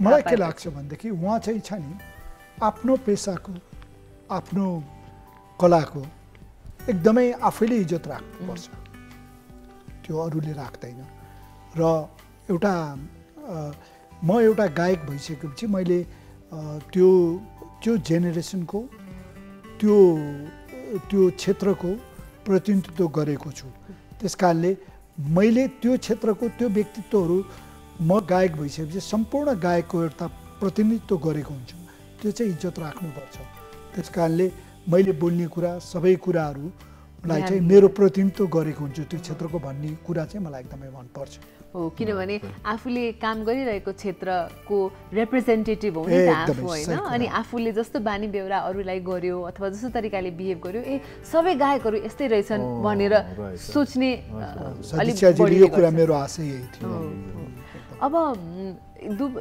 मलाई के लाग्छ भन्दाखेरि उहाँ चाहिँ छ नि आफ्नो पेशाको आफ्नो कलाको एकदमै आफैले इज्जत राख्नुपर्छ त्यो अरूले राख्दैन र एउटा म एउटा गायक भइसकेपछि मैले त्यो जो जेनेरेशन को त्यो क्षेत्र को प्रतिनिधित्व गरेको छु त्यसकारणले मैले त्यो क्षेत्र को त्यो व्यक्तित्वहरु म गायक भइसकेपछि सम्पूर्ण गायक को एउटा प्रतिनिधित्व गरेको हुन्छु त्यो चाहिँ इज्जत राख्नु पर्छ त्यसकारणले मैले बोल्ने कुरा सबै कुराहरु म लाइचे मेरो प्रतिनिधित्व गरेको हुन्छु त्यो क्षेत्रको भन्ने कुरा चाहिँ मलाई एकदमै मन पर्छ हो किनभने आफूले काम गरिरहेको क्षेत्रको रिप्रेजेन्टेटिभ हो नि त आफू हैन अनि आफूले जस्तो बानी बेहोरा अरूलाई गर्यो अथवा जस्तो तरिकाले बिहेभ गर्यो ए सबै गायकहरू यस्तै रहेछन् भनेर सोच्ने अलिक बढी यो कुरा मेरो आशा यही थियो अब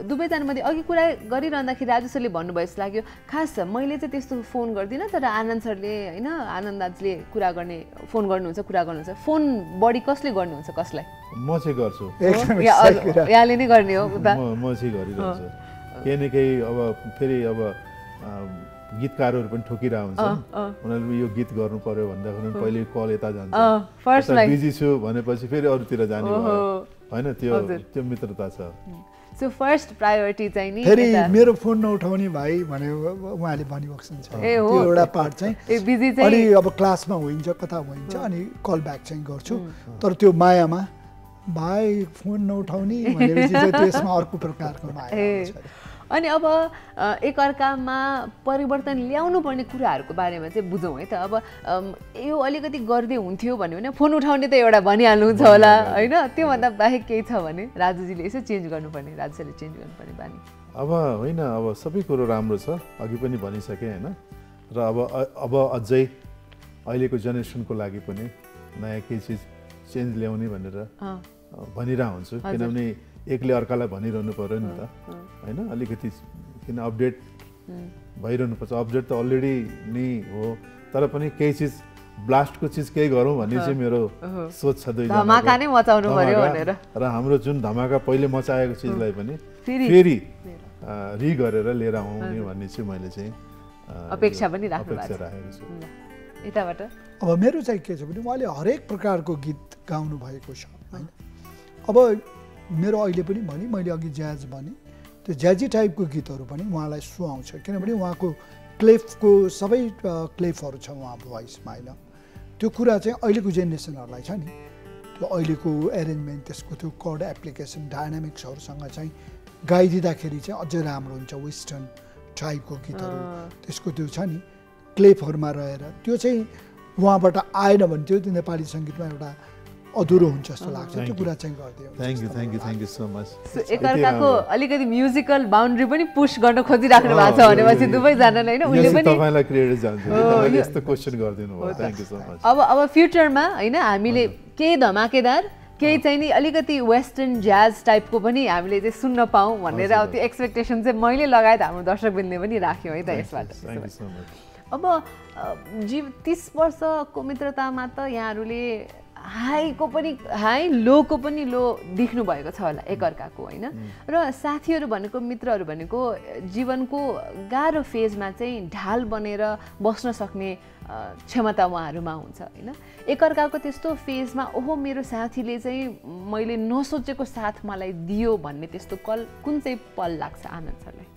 दुबै जनामध्ये अघि कुरा गरिरहँदाखेरि राजु सरले भन्नुभयो जस्तो लाग्यो खास मैले चाहिँ त्यस्तो फोन गर्दिन तर आनन्द सरले हैन आनन्द दाजुले कुरा गर्ने फोन गर्नुहुन्छ फोन बढी कसले गर्नुहुन्छ कसलाई म चाहिँ गर्छु याले नै गर्ने हो उता म चाहिँ गरिरहन्छु के न के अब फेरि अब गीतकारहरु पनि ठोकिरा हुन्छ उनीहरुले यो गीत गर्नु पर्यो भन्दाखेरि पहिले कल एता जान्छ फर्स्ट लाइक बिजी छु भनेपछि फेरि अरुतिर जाने भयो हैन त्यो त्यो मित्रता छ So first priority चाहिँ नि फेरि मेरो फोन नउठाउने भाइ भने उहाँले भनि बक्सन छ त्यो एउटा पार्ट चाहिँ ए बिजी चाहिँ अनि अब क्लासमा होइन्छ कथा होइन्छ अनि कल ब्याक चाहिँ गर्छु तर त्यो मायामा भाइ फोन नउठाउने भनेपछि चाहिँ त्यसमा अर्को प्रकारको माया हुन्छ अनि अब एकअर्कामा परिवर्तन ल्याउनु पर्ने कुराहरुको बारेमा चाहिँ बुझौं है त अब यो अलिकति गर्दै हुन्थ्यो भन्यो हैन फोन उठाउने त एउटा भनिहाल्नु हुन्छ होला हैन त्यो भन्दा बाहेक केही छ भने राजुजीले यसो चेन्ज गर्नुपर्ने राजुले चेन्ज गर्नुपर्ने बानी अब हैन अब सबै कुरा राम्रो छ अघि पनि भनिसके हैन र अब अझै अहिलेको जेनेरेसनको लागि पनि नयाँ के चीज चेन्ज ल्याउने भनेर भनिरा हुन्छु किनभने एकले अर्कालाई भनिरहनु पर्यो नि त हैन अलिकति किन अपडेट भइरहनु पर्छ अपडेट त अलरेडी नै हो तर पनि केही चीज ब्लास्टको चीज केही गरौँ भन्ने चाहिँ मेरो सोच छ दुई जना धमाका नै मचाउनु पर्यो भनेर र हाम्रो जुन धमाका पहिले मचाएको चीजलाई पनि फेरि रि गरेर लिएर आउने भन्ने चाहिँ मैले चाहिँ अपेक्षा पनि राख्नु भएको छ एताबाट अब मेरो चाहिँ के छ भने उहाँले हरेक प्रकारको गीत गाउनु भएको छ हैन अब मेरो अहिले पनि भने मैले अघि ज्याज भने त्यो ज्याजी टाइपको गीतहरु पनि उहाँलाई सुहाउँछ किनभने उहाँको क्लेफको सबै क्लेफहरु छ उहाँको भोइसमा हैन त्यो कुरा चाहिँ अहिलेको जेनेरेसनहरुलाई छ नि त्यो अहिलेको अरेन्जमेन्ट त्यसको त्यो कोड एप्लिकेसन डायनामिक्सहरुसँग चाहिँ गाइदिदाखेरि चाहिँ अझै राम्रो हुन्छ वेस्टर्न टाइपको गीतहरु त्यसको त्यो छ नि क्लेफहरुमा रहेर त्यो चाहिँ उहाँबाट आएन भने त्यो नेपाली संगीतमा एउटा अधुरो हुन्छ जस्तो लाग्छ त्यो कुरा चाहिँ गर्दियो थ्यांक यू सो मच एकअर्काको अलिकति म्युजिकल बाउन्ड्री पनि पुश गर्न खोजिराख्नु भएको छ भनेपछि दुबै जनालाई हैन उले पनि तपाईलाई क्रेडिट जान्छ तपाईले यस्तो क्वेशन गर्दिनु भयो थ्यांक यू सो मच अब फ्युचरमा हैन हामीले केही धमाकेदार केही चाहिँ नि अलिकति वेस्टर्न ज्याज टाइपको पनि हामीले चाहिँ सुन्न पाऊँ भनेर त्यो एक्सपेक्टेसन चाहिँ मैले लगायत हाम्रो दर्शकबिन्दुले पनि राख्यो है त यसबाट थ्यांक यू सो मच अब जीव 30 वर्षको मित्रतामा त यहाँहरुले हाई लोको पनि लो देख्नु भएको छ होला एकअर्काको हैन र साथीहरु भनेको मित्रहरु भनेको जीवनको गाह्रो फेजमा चाहिँ ढाल बनेर बस्न सक्ने क्षमता उहाँहरुमा हुन्छ हैन एकअर्काको त्यस्तो फेजमा ओहो मेरो साथीले चाहिँ मैले नसोचेको साथ मलाई दियो भन्ने त्यस्तो कल कुन चाहिँ पल लाग्छ आनन्द सरलाई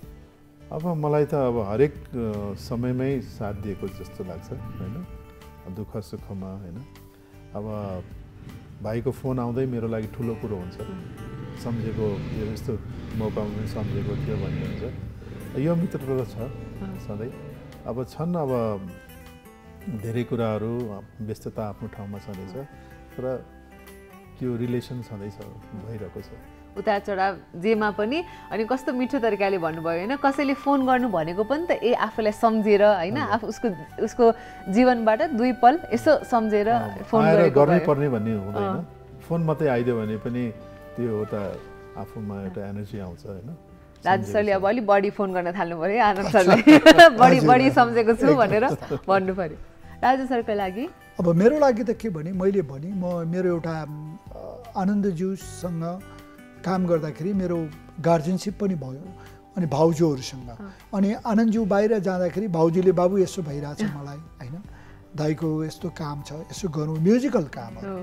अब मलाई त अब हरेक समयमै साथ दिएको जस्तो लाग्छ हैन दुःख सुखमा हैन अब भाइको फोन आउँदै मेरो लागि ठुलो कुरा हुन्छ समझेको यस्तो मौकामा पनि समझेको थियो भन्ने हुन्छ यो मित्रता छ सधैँ अब छन् अब धेरै कुराहरू व्यस्तता आफ्नो ठाउँमा छँदैछ तर त्यो रिलेसन छँदैछ भइरहेको छ उतार चढाव जेमा पनि अनि कस्तो मिठो तरिकाले भन्नुभयो हैन कसैले फोन गर्नु भनेको पनि त ए आफूलाई सम्झेर हैन आफू उसको उसको जीवनबाट दुई पल यसो सम्झेर फोन गर्नु पर्ने भन्ने हुँदैन फोन मात्रै आइदियो भने पनि त्यो उता आफूमा एउटा एनर्जी आउँछ हैन राजु सरले अब अलि बढी फोन गर्न थाल्नु पर्यो आनन्द सरले बढी सम्झेको छु भनेर भन्नु पर्यो राजु सरको लागि अब मेरो लागि त के भने मैले भने म मेरो एउटा आनन्दज्यूसँग काम गर्दाखेरि मेरो गार्जियनशिप पनि भयो अनि भाउजूहरुसँग अनि आनन्दज्यू बाहिर जाँदाखेरि भाउजूले बाबु यसो भइराछ मलाई हैन दाइको यस्तो काम छ यसो गरौँ म्युजिकल काम हो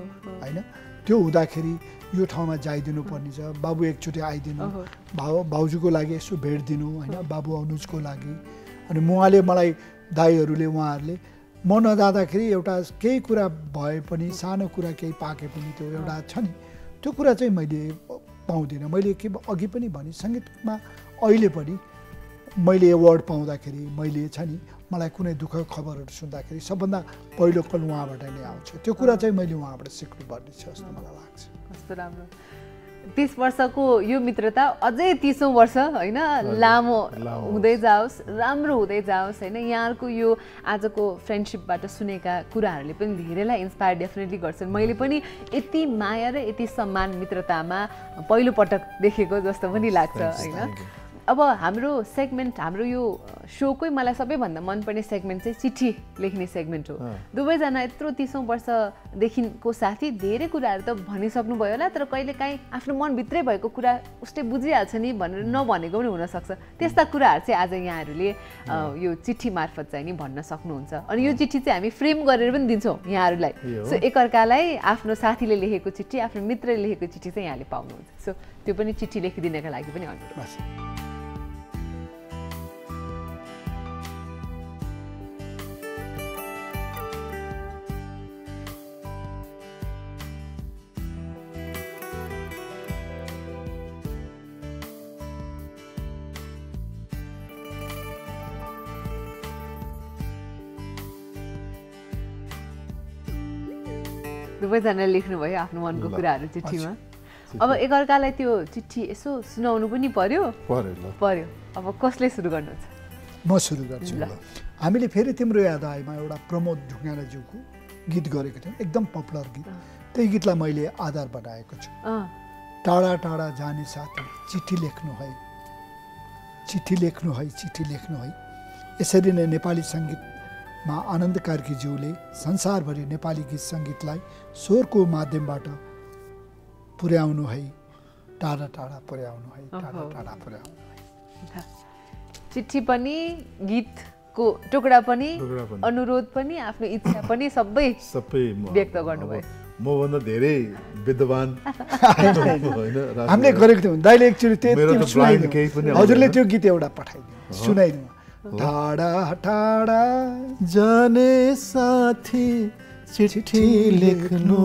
हैन त्यो हुँदाखेरि यो ठाउँमा जाइदिनु पर्ने छ बाबु एकचोटी आइदिनु भाउजूको लागि यसो भेट दिनु हैन बाबु अनुजको लागि अनि उहाँले मलाई दाइहरुले उहाँहरुले म नजाँदाखेरि एउटा केही कुरा भए पनि सानो कुरा केही पाके पनि त्यो एउटा छ नि त्यो कुरा चाहिँ मैले पाउँदिन मैले के अघि पनि भने संगीतमा अहिले पनि मैले अवार्ड पाउँदाखेरि मैले छ नि मलाई कुनै दुःख खबरहरु सुन्दाखेरि सबभन्दा पहिलो कल उहाँबाट नै आउँछ त्यो कुरा चाहिँ मैले उहाँबाट सिक्नु पर्ने छ जस्तो मलाई लाग्छ कस्तो राम्रो 30 वर्षको यो मित्रता अझै 30औं वर्ष हैन लामो हुँदै जाओस् राम्रो हुँदै जाओस् हैन यहाँहरुको यो आजको फ्रेन्डशिपबाट सुनेका कुराहरुले पनि धेरैलाई इन्स्पायर डेफिनेटली गर्छन् मैले पनि यति माया र यति सम्मान मित्रतामा पहिलो पटक देखेको जस्तो पनि लाग्छ हैन अब हाम्रो सेगमेन्ट हाम्रो यो शोकै मलाई सबैभन्दा मन पर्ने सेगमेन्ट चाहिँ चिठी लेख्ने सेगमेन्ट हो दुबै जना यत्रो 30औं वर्ष देखिनको साथी धेरै कुराहरु त भनि सक्नु भयो होला तर कहिलेकाहीँ आफ्नो मन भित्रै भएको कुरा उसले बुझिहाल्छ नि भनेर नभनेको पनि हुन सक्छ त्यस्ता कुराहरु चाहिँ आज यहाँहरुले यो चिठी मार्फत चाहिँ नि भन्न सक्नुहुन्छ अनि यो चिठी चाहिँ हामी फ्रेम गरेर पनि दिन्छौं यहाँहरुलाई सो एकअर्कालाई आफ्नो साथीले लेखेको चिठी आफ्नो मित्रले लेखेको चिठी चाहिँ यहाँले पाउनुहुन्छ सो त्यो पनि चिठी लेखिदिनका लागि पनि अनुरोध दुबैजनाले लेख्नु भयो आफ्नो मनको कुराहरु चिठीमा अब एकअर्कालाई त्यो चिठी यसो सुनाउनु पनि पर्यो अब कसले सुरु गर्नुहुन्छ म सुरु गर्छु हामीले फेरि तिम्रो याद आएमा एउटा प्रमोद ढुङ्गाना ज्यूको गीत गरेको थियौ एकदम पपुलर गीत त्यही गीतलाई मैले आधार बनाएको छु टाडा टाडा जाने साथी चिठी लेख्नु है यसरी नै नेपाली संगीत मा आनन्द कार्की ज्यूले संसारभरि नेपाली गीत संगीतलाई स्वरको माध्यमबाट पुर्याउनु है टाडा टाडा पुर्याउनु है चिठी पनि गीतको टुक्रा पनि अनुरोध पनि आफ्नो इच्छा पनि सबै व्यक्त गर्नुभयो म भन्दा धेरै विद्वान हामीले गरेको थियौ दाइले एक्चुअली त्यो हजुरले त्यो गीत एउटा पठाइदिनु सुनाइदिनु टाडा टाडा जाने साथी चिठी लेख्नु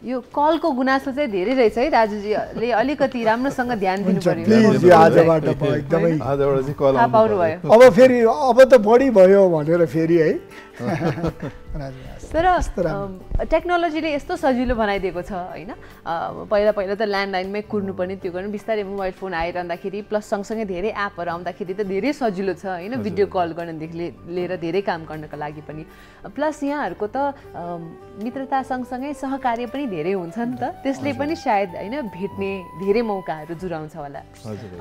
यो कलको गुनासो चाहिँ धेरै रहेछ है राजुजीले अलिकति राम्रोसँग ध्यान दिनु पर्यो प्लिज यो आजबाट एकदमै आजबाट चाहिँ कल आउनु भयो अब फेरि अब त बढी भयो भनेर फेरि है तर टेक्नोलोजीले यस्तो सजिलो बनाइदिएको छ हैन पहिला त ल्यान्डलाइनमै कुर्नुपर्ने त्यो गर्नु बिस्तारै मोबाइल फोन आइरहँदाखेरि प्लस सँगसँगै धेरै एपहरु आउँदाखेरि त धेरै सजिलो छ हैन भिडियो कल गर्नदेखि लिएर धेरै काम गर्नका लागि पनि प्लस यहाँहरुको त मित्रता सँगसँगै सहकार्य पनि धेरै हुन्छ नि त त्यसले पनि सायद हैन भेट्ने धेरै मौकाहरु जुराउँछ होला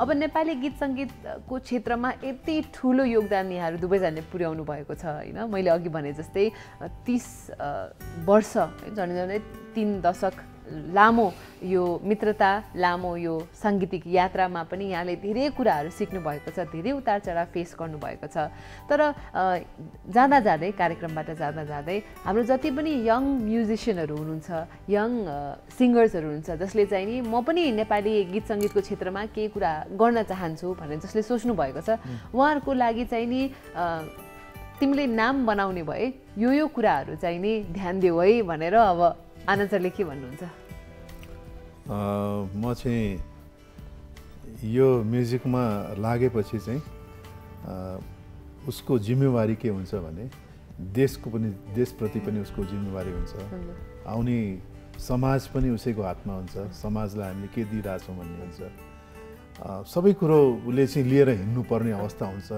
अब नेपाली गीत संगीतको क्षेत्रमा यति ठूलो योगदान यहाँहरु दुबैजनाले पुर्याउनु भएको छ हैन मैले अघि भने जस्तै 30 वर्ष झन्डै 3 दशक लामो यो मित्रता लामो यो सांगीतिक यात्रामा पनि यहाँले धेरै कुराहरु सिक्नु भएको छ धेरै उतार चढाव फेस गर्नु भएको छ तर कार्यक्रमबाट जाँदा जाँदै हाम्रो जति पनि यङ म्युजिशियनहरु हुनुहुन्छ यङ सिंगर्सहरु हुनुहुन्छ जसले चाहिँ नि म पनि नेपाली गीत संगीतको क्षेत्रमा केही कुरा गर्न चाहन्छु भनेर जसले सोच्नु भएको छ उहाँहरुको लागि चाहिँ नि तिमीले नाम बनाउने भए यो कुराहरु चाहिँ नि ध्यान देऊ है भनेर अब आनन्द सरले के भन्नुहुन्छ म चाहिँ यो म्युजिकमा लागेपछि चाहिँ उसको जिम्मेवारी के हुन्छ भने देशप्रति पनि उसको जिम्मेवारी हुन्छ आउने समाज पनि उसैको हातमा हुन्छ समाजलाई हामीले के दिइराछौं भन्ने हुन्छ सबै कुरो उले चाहिँ लिएर हिँड्नु पर्ने अवस्था हुन्छ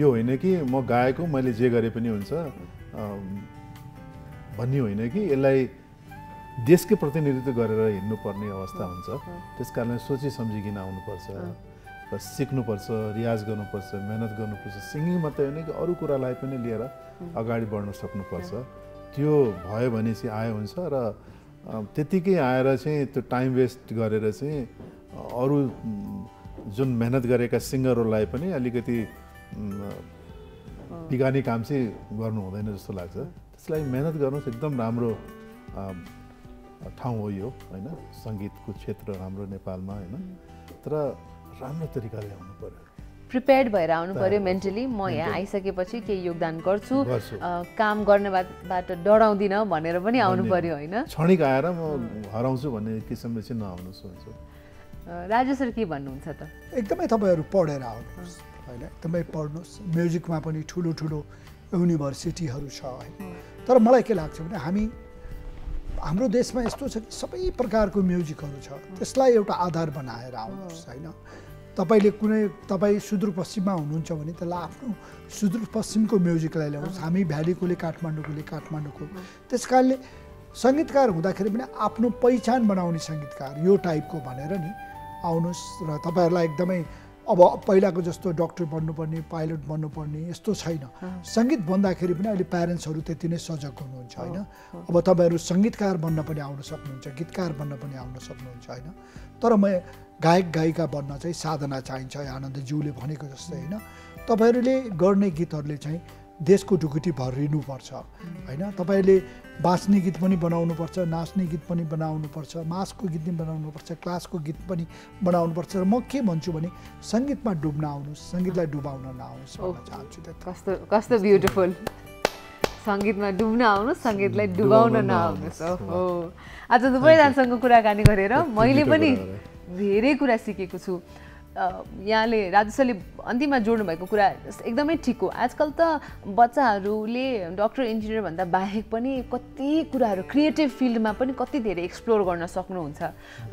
यो होइन कि म गाएको मैले जे गरे पनि हुन्छ भन्ने होइन कि यसलाई देश के प्रतिनिधित्व गरेर हिँड्नु पर्ने अवस्था हुन्छ त्यसकारण सोची समझिकिन आउनु पर्छ र सिक्नु पर्छ रियाज गर्नु पर्छ मेहनत गर्नु पर्छ सिंगिङ मात्रै हैन कि अरु कुरालाई पनि लिएर अगाडि बढ्न सक्नु पर्छ त्यो भयो भने चाहिँ आए हुन्छ र त्यतिकै आएर चाहिँ त्यो टाइम वेस्ट गरेर चाहिँ अरु जुन मेहनत गरेका सिंगरहरुलाई पनि अलिकति बिगार्ने काम चाहिँ गर्नु हुँदैन जस्तो लाग्छ त्यसलाई मेहनत गर्नु एकदम राम्रो ठाउँ हो यो हैन संगीतको क्षेत्र हाम्रो नेपालमा हैन तर राम्रो तरिकाले ल्याउनु पर्यो प्रिपेयर्ड भएर आउनु पर्यो मेन्टली म यहाँ आइसकेपछि के योगदान गर्छु काम गर्नबाट डराउँदिन भनेर पनि आउनु पर्यो हैन क्षणिक आएर म हराउँछु भन्ने किसिमले चाहिँ नआउनु सोच्छु राजु सर के भन्नुहुन्छ त एकदमै तपाईहरु पढेर आउनुहोस् हैन एकदमै पढ्नुहोस् म्युजिकमा पनि ठुलो ठुलो युनिभर्सिटीहरु छ हैन तर मलाई के लाग्छ भने हामी हाम्रो देशमा यस्तो छ कि सबै प्रकारको म्युजिकहरु छ त्यसलाई एउटा आधार बनाएर आउनुस् हैन तपाईले कुनै तपाई सुदूरपश्चिममा हुनुहुन्छ भने त आफ्नो सुदूरपश्चिमको म्युजिकलाई ल्याउनुस् हामी भ्यालीकोले काठमाडौँको त्यसकारणले संगीतकार हुँदाखेरि पनि आफ्नो पहिचान बनाउने संगीतकार यो टाइपको भनेर नि आउनुस् र तपाईहरुलाई एकदमै अब पहिलाको जस्तो डाक्टर बन्नुपर्ने पाइलट बन्नुपर्ने यस्तो छैन संगीत बन्दाखेरि पनि अहिले प्यारेन्ट्सहरु त्यति नै सजग हुनुहुन्छ हैन अब तपाईहरु संगीतकार बन्न पनि आउन सक्नुहुन्छ गीतकार बन्न पनि आउन सक्नुहुन्छ हैन तर म गायक गायिका बन्न चाहिँ साधना चाहिन्छ आनन्द ज्यूले भनेको जस्तै हैन तपाईहरुले गर्ने गीतहरुले चाहिँ देशको ढुकुटी भरिनु पर्छ हैन तपाईहरुले बास्ने गीत पनि बनाउनु पर्छ नाच्ने गीत पनि बनाउनु पर्छ मासको गीत पनि बनाउनु पर्छ क्लासको गीत पनि बनाउनु पर्छ र म के भन्छु भने संगीतमा डुब्न आउनुस् संगीतलाई डुबाउन नआउनुस् भन्न चाहन्छु कस्तो कस्तो ब्युटीफुल संगीतमा डुब्न आउनुस् संगीतलाई डुबाउन नआउनुस् ओहो आज दुवैजनासँग कुराकानी गरेर मैले पनि धेरै कुरा सिकेको छु यहाँले राजु सरले अन्तिममा जोड्नु भएको कुरा एकदमै ठीक हो आजकल त बच्चाहरूले डाक्टर इन्जिनियर भन्दा बाहेक पनि कति कुराहरू क्रिएटिभ फिल्डमा पनि कति धेरै एक्सप्लोर गर्न सक्नुहुन्छ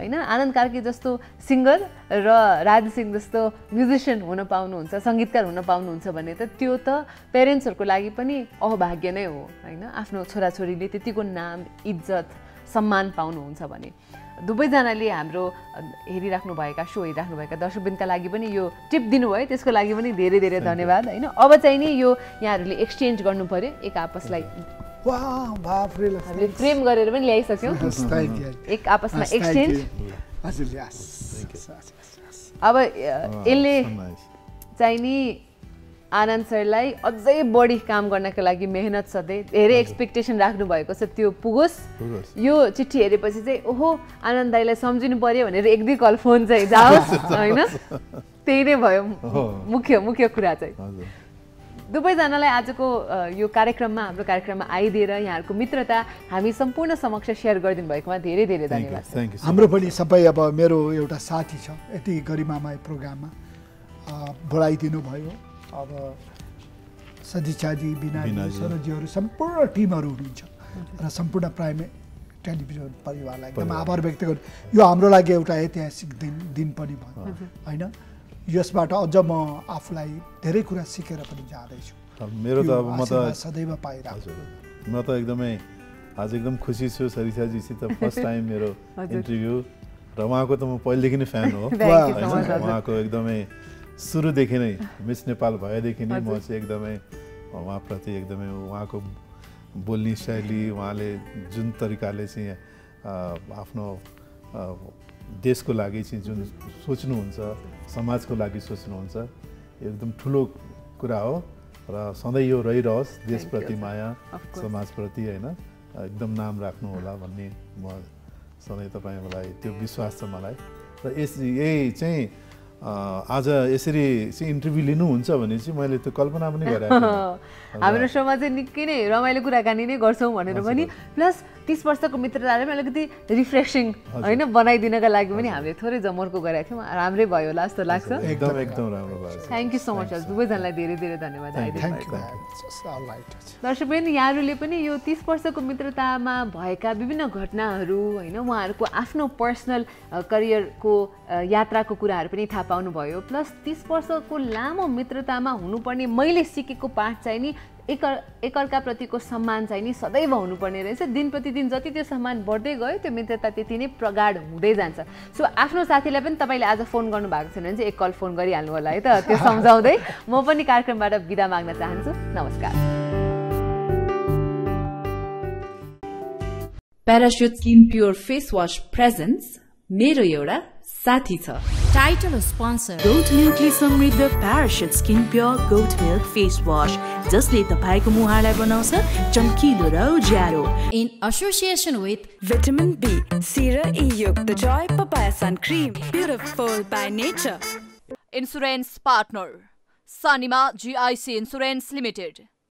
हैन आनन्द कार्की जस्तो सिंगर र राजु सिंह जस्तो म्युजिशियन हुन पाउनुहुन्छ संगीतकार हुन पाउनुहुन्छ भने त त्यो त पेरेन्ट्सहरुको लागि पनि अभाग्य नै हो हैन आफ्नो छोराछोरीले त्यतिको नाम इज्जत सम्मान पाउनुहुन्छ भने दुबैजनाले हाम्रो हेरिराख्नुभएका शो हेरिराख्नुभएका दर्शकवृन्दका लागि पनि यो टिप दिनुभयो त्यसको लागि पनि धेरै धेरै धन्यवाद हैन अब चाहिँ नि यो यहाँहरुले एक्सचेन्ज गर्नु पर्यो एक आपसलाई वाह बाफरे लक्ष्मी प्रेम गरेर पनि ल्याइसक्यौ एक आपसमा एक्सचेन्ज हजुर यस अब यसले चाहिँ नि आनन्द सरलाई अझै बढी काम गर्नका लागि मेहनत सधैँ धेरै एक्सपेक्टेसन राख्नु भएको छ त्यो पुगोस् यो चिठी हेरेपछि चाहिँ ओहो आनन्द दाइलाई सम्झिनु पर्यो भनेर एक दुई कल फोन चाहिँ जाओस् हैन त्यही नै भयो मुख्य मुख्य कुरा चाहिँ दुबैजनालाई आजको यो कार्यक्रममा हाम्रो कार्यक्रममा आइदिएर यहाँहरुको मित्रता हामी सम्पूर्ण समक्ष शेयर गरिदिनु भएकोमा धेरै धेरै धन्यवाद हाम्रो पनि सबै अब मेरो एउटा साथी छ यति गरिमामय प्रोग्राममा बोलाइदिनु भयो अब सदिचाजी बिना सरजीहरु सम्पूर्ण टिमहरु हुनुहुन्छ र सम्पूर्ण प्राइम टेलिभिजन परिवारलाई एकदम आभार व्यक्त गर्छु यो हाम्रो लागि एउटा ऐतिहासिक दिन पनि भयो हैन यसबाट अझ म आफुलाई धेरै कुरा सिकेर पनि जाँदै छु मेरो त अब म त सधैँ पाइराछु म त एकदमै आज एकदम खुसी छु सदिचाजीसित फर्स्ट टाइम मेरो इन्टरभ्यु र उहाँको त म पहिलेदेखि नै फ्यान हो उहाँको एकदमै सुरुदेखि नै मिस नेपाल भएदेखि नै म चाहिँ एकदमै उहाँप्रति एकदमै उहाँको बोल्ने शैली उहाँले जुन तरिकाले चाहिँ आफ्नो देशको लागि चाहिँ जुन सोच्नुहुन्छ समाजको लागि सोच्नुहुन्छ एकदम ठुलो कुरा हो र सधैँ यो रहिरहोस् देशप्रति माया समाजप्रति हैन एकदम नाम राख्नु होला भन्ने म सधैँ तपाईहरुलाई त्यो विश्वास छ मलाई र यही चाहिँ आज यसरी चाहिँ इन्टरभ्यु लिनुहुन्छ भने चाहिँ मैले त कल्पना पनि गरेको थिइनँ हाम्रो शोमा चाहिँ निकै नै रमाइलो कुराकानी नै गर्छौं भनेर पनि प्लस 30 वर्षको मित्रताले पनि अलिकति रिफ्रेशिङ हैन बनाइदिनका लागि पनि हामीले थोरै जमर्को गरेका थियौं राम्रै भयो होला जस्तो लाग्छ एकदम एकदम राम्रो भयो थ्यांक यू सो मच दुवैजनालाई धेरै धेरै धन्यवाद दर्शकवृन्द यहाँहरुले पनि यो 30 वर्षको मित्रतामा भएका विभिन्न घटनाहरू हैन उहाँहरुको आफ्नो पर्सनल करियरको यात्राको कुराहरु पनि थाहा पाउनु भयो प्लस 30 वर्षको लामो मित्रतामा हुनुपर्ने मैले सिकेको पाठ चाहिँ नि एकअर्का प्रतिको सम्मान चाहिँ नि सदैव हुनुपर्ने रहेछ। दिन प्रतिदिन जति त्यो सम्मान बढ्दै गयो त्यो मित्रता त्यति नै प्रगाढ हुँदै जान्छ। सो आफ्नो साथीलाई पनि तपाईले आज फोन गर्नु भएको छैन भने एक कल फोन गरिहाल्नु होला है त, त्यो सम्झाउँदै म पनि कार्यक्रमबाट बिदा माग्न चाहन्छु। नमस्कार। Parachute Skin Pure Face Wash presents मेरो एउटा साथी छ। Title sponsor Goat Milk ले समृद्ध Parachute Skin Pure Goat Milk Face Wash जसले तपाईको मुहारलाई बनाउँछ चमकिलो र उज्यालो। In association with Vitamin B, Sera E युक्त Joy Papaya Sun Cream, beautiful by nature. Insurance partner Sanima GIC Insurance Limited.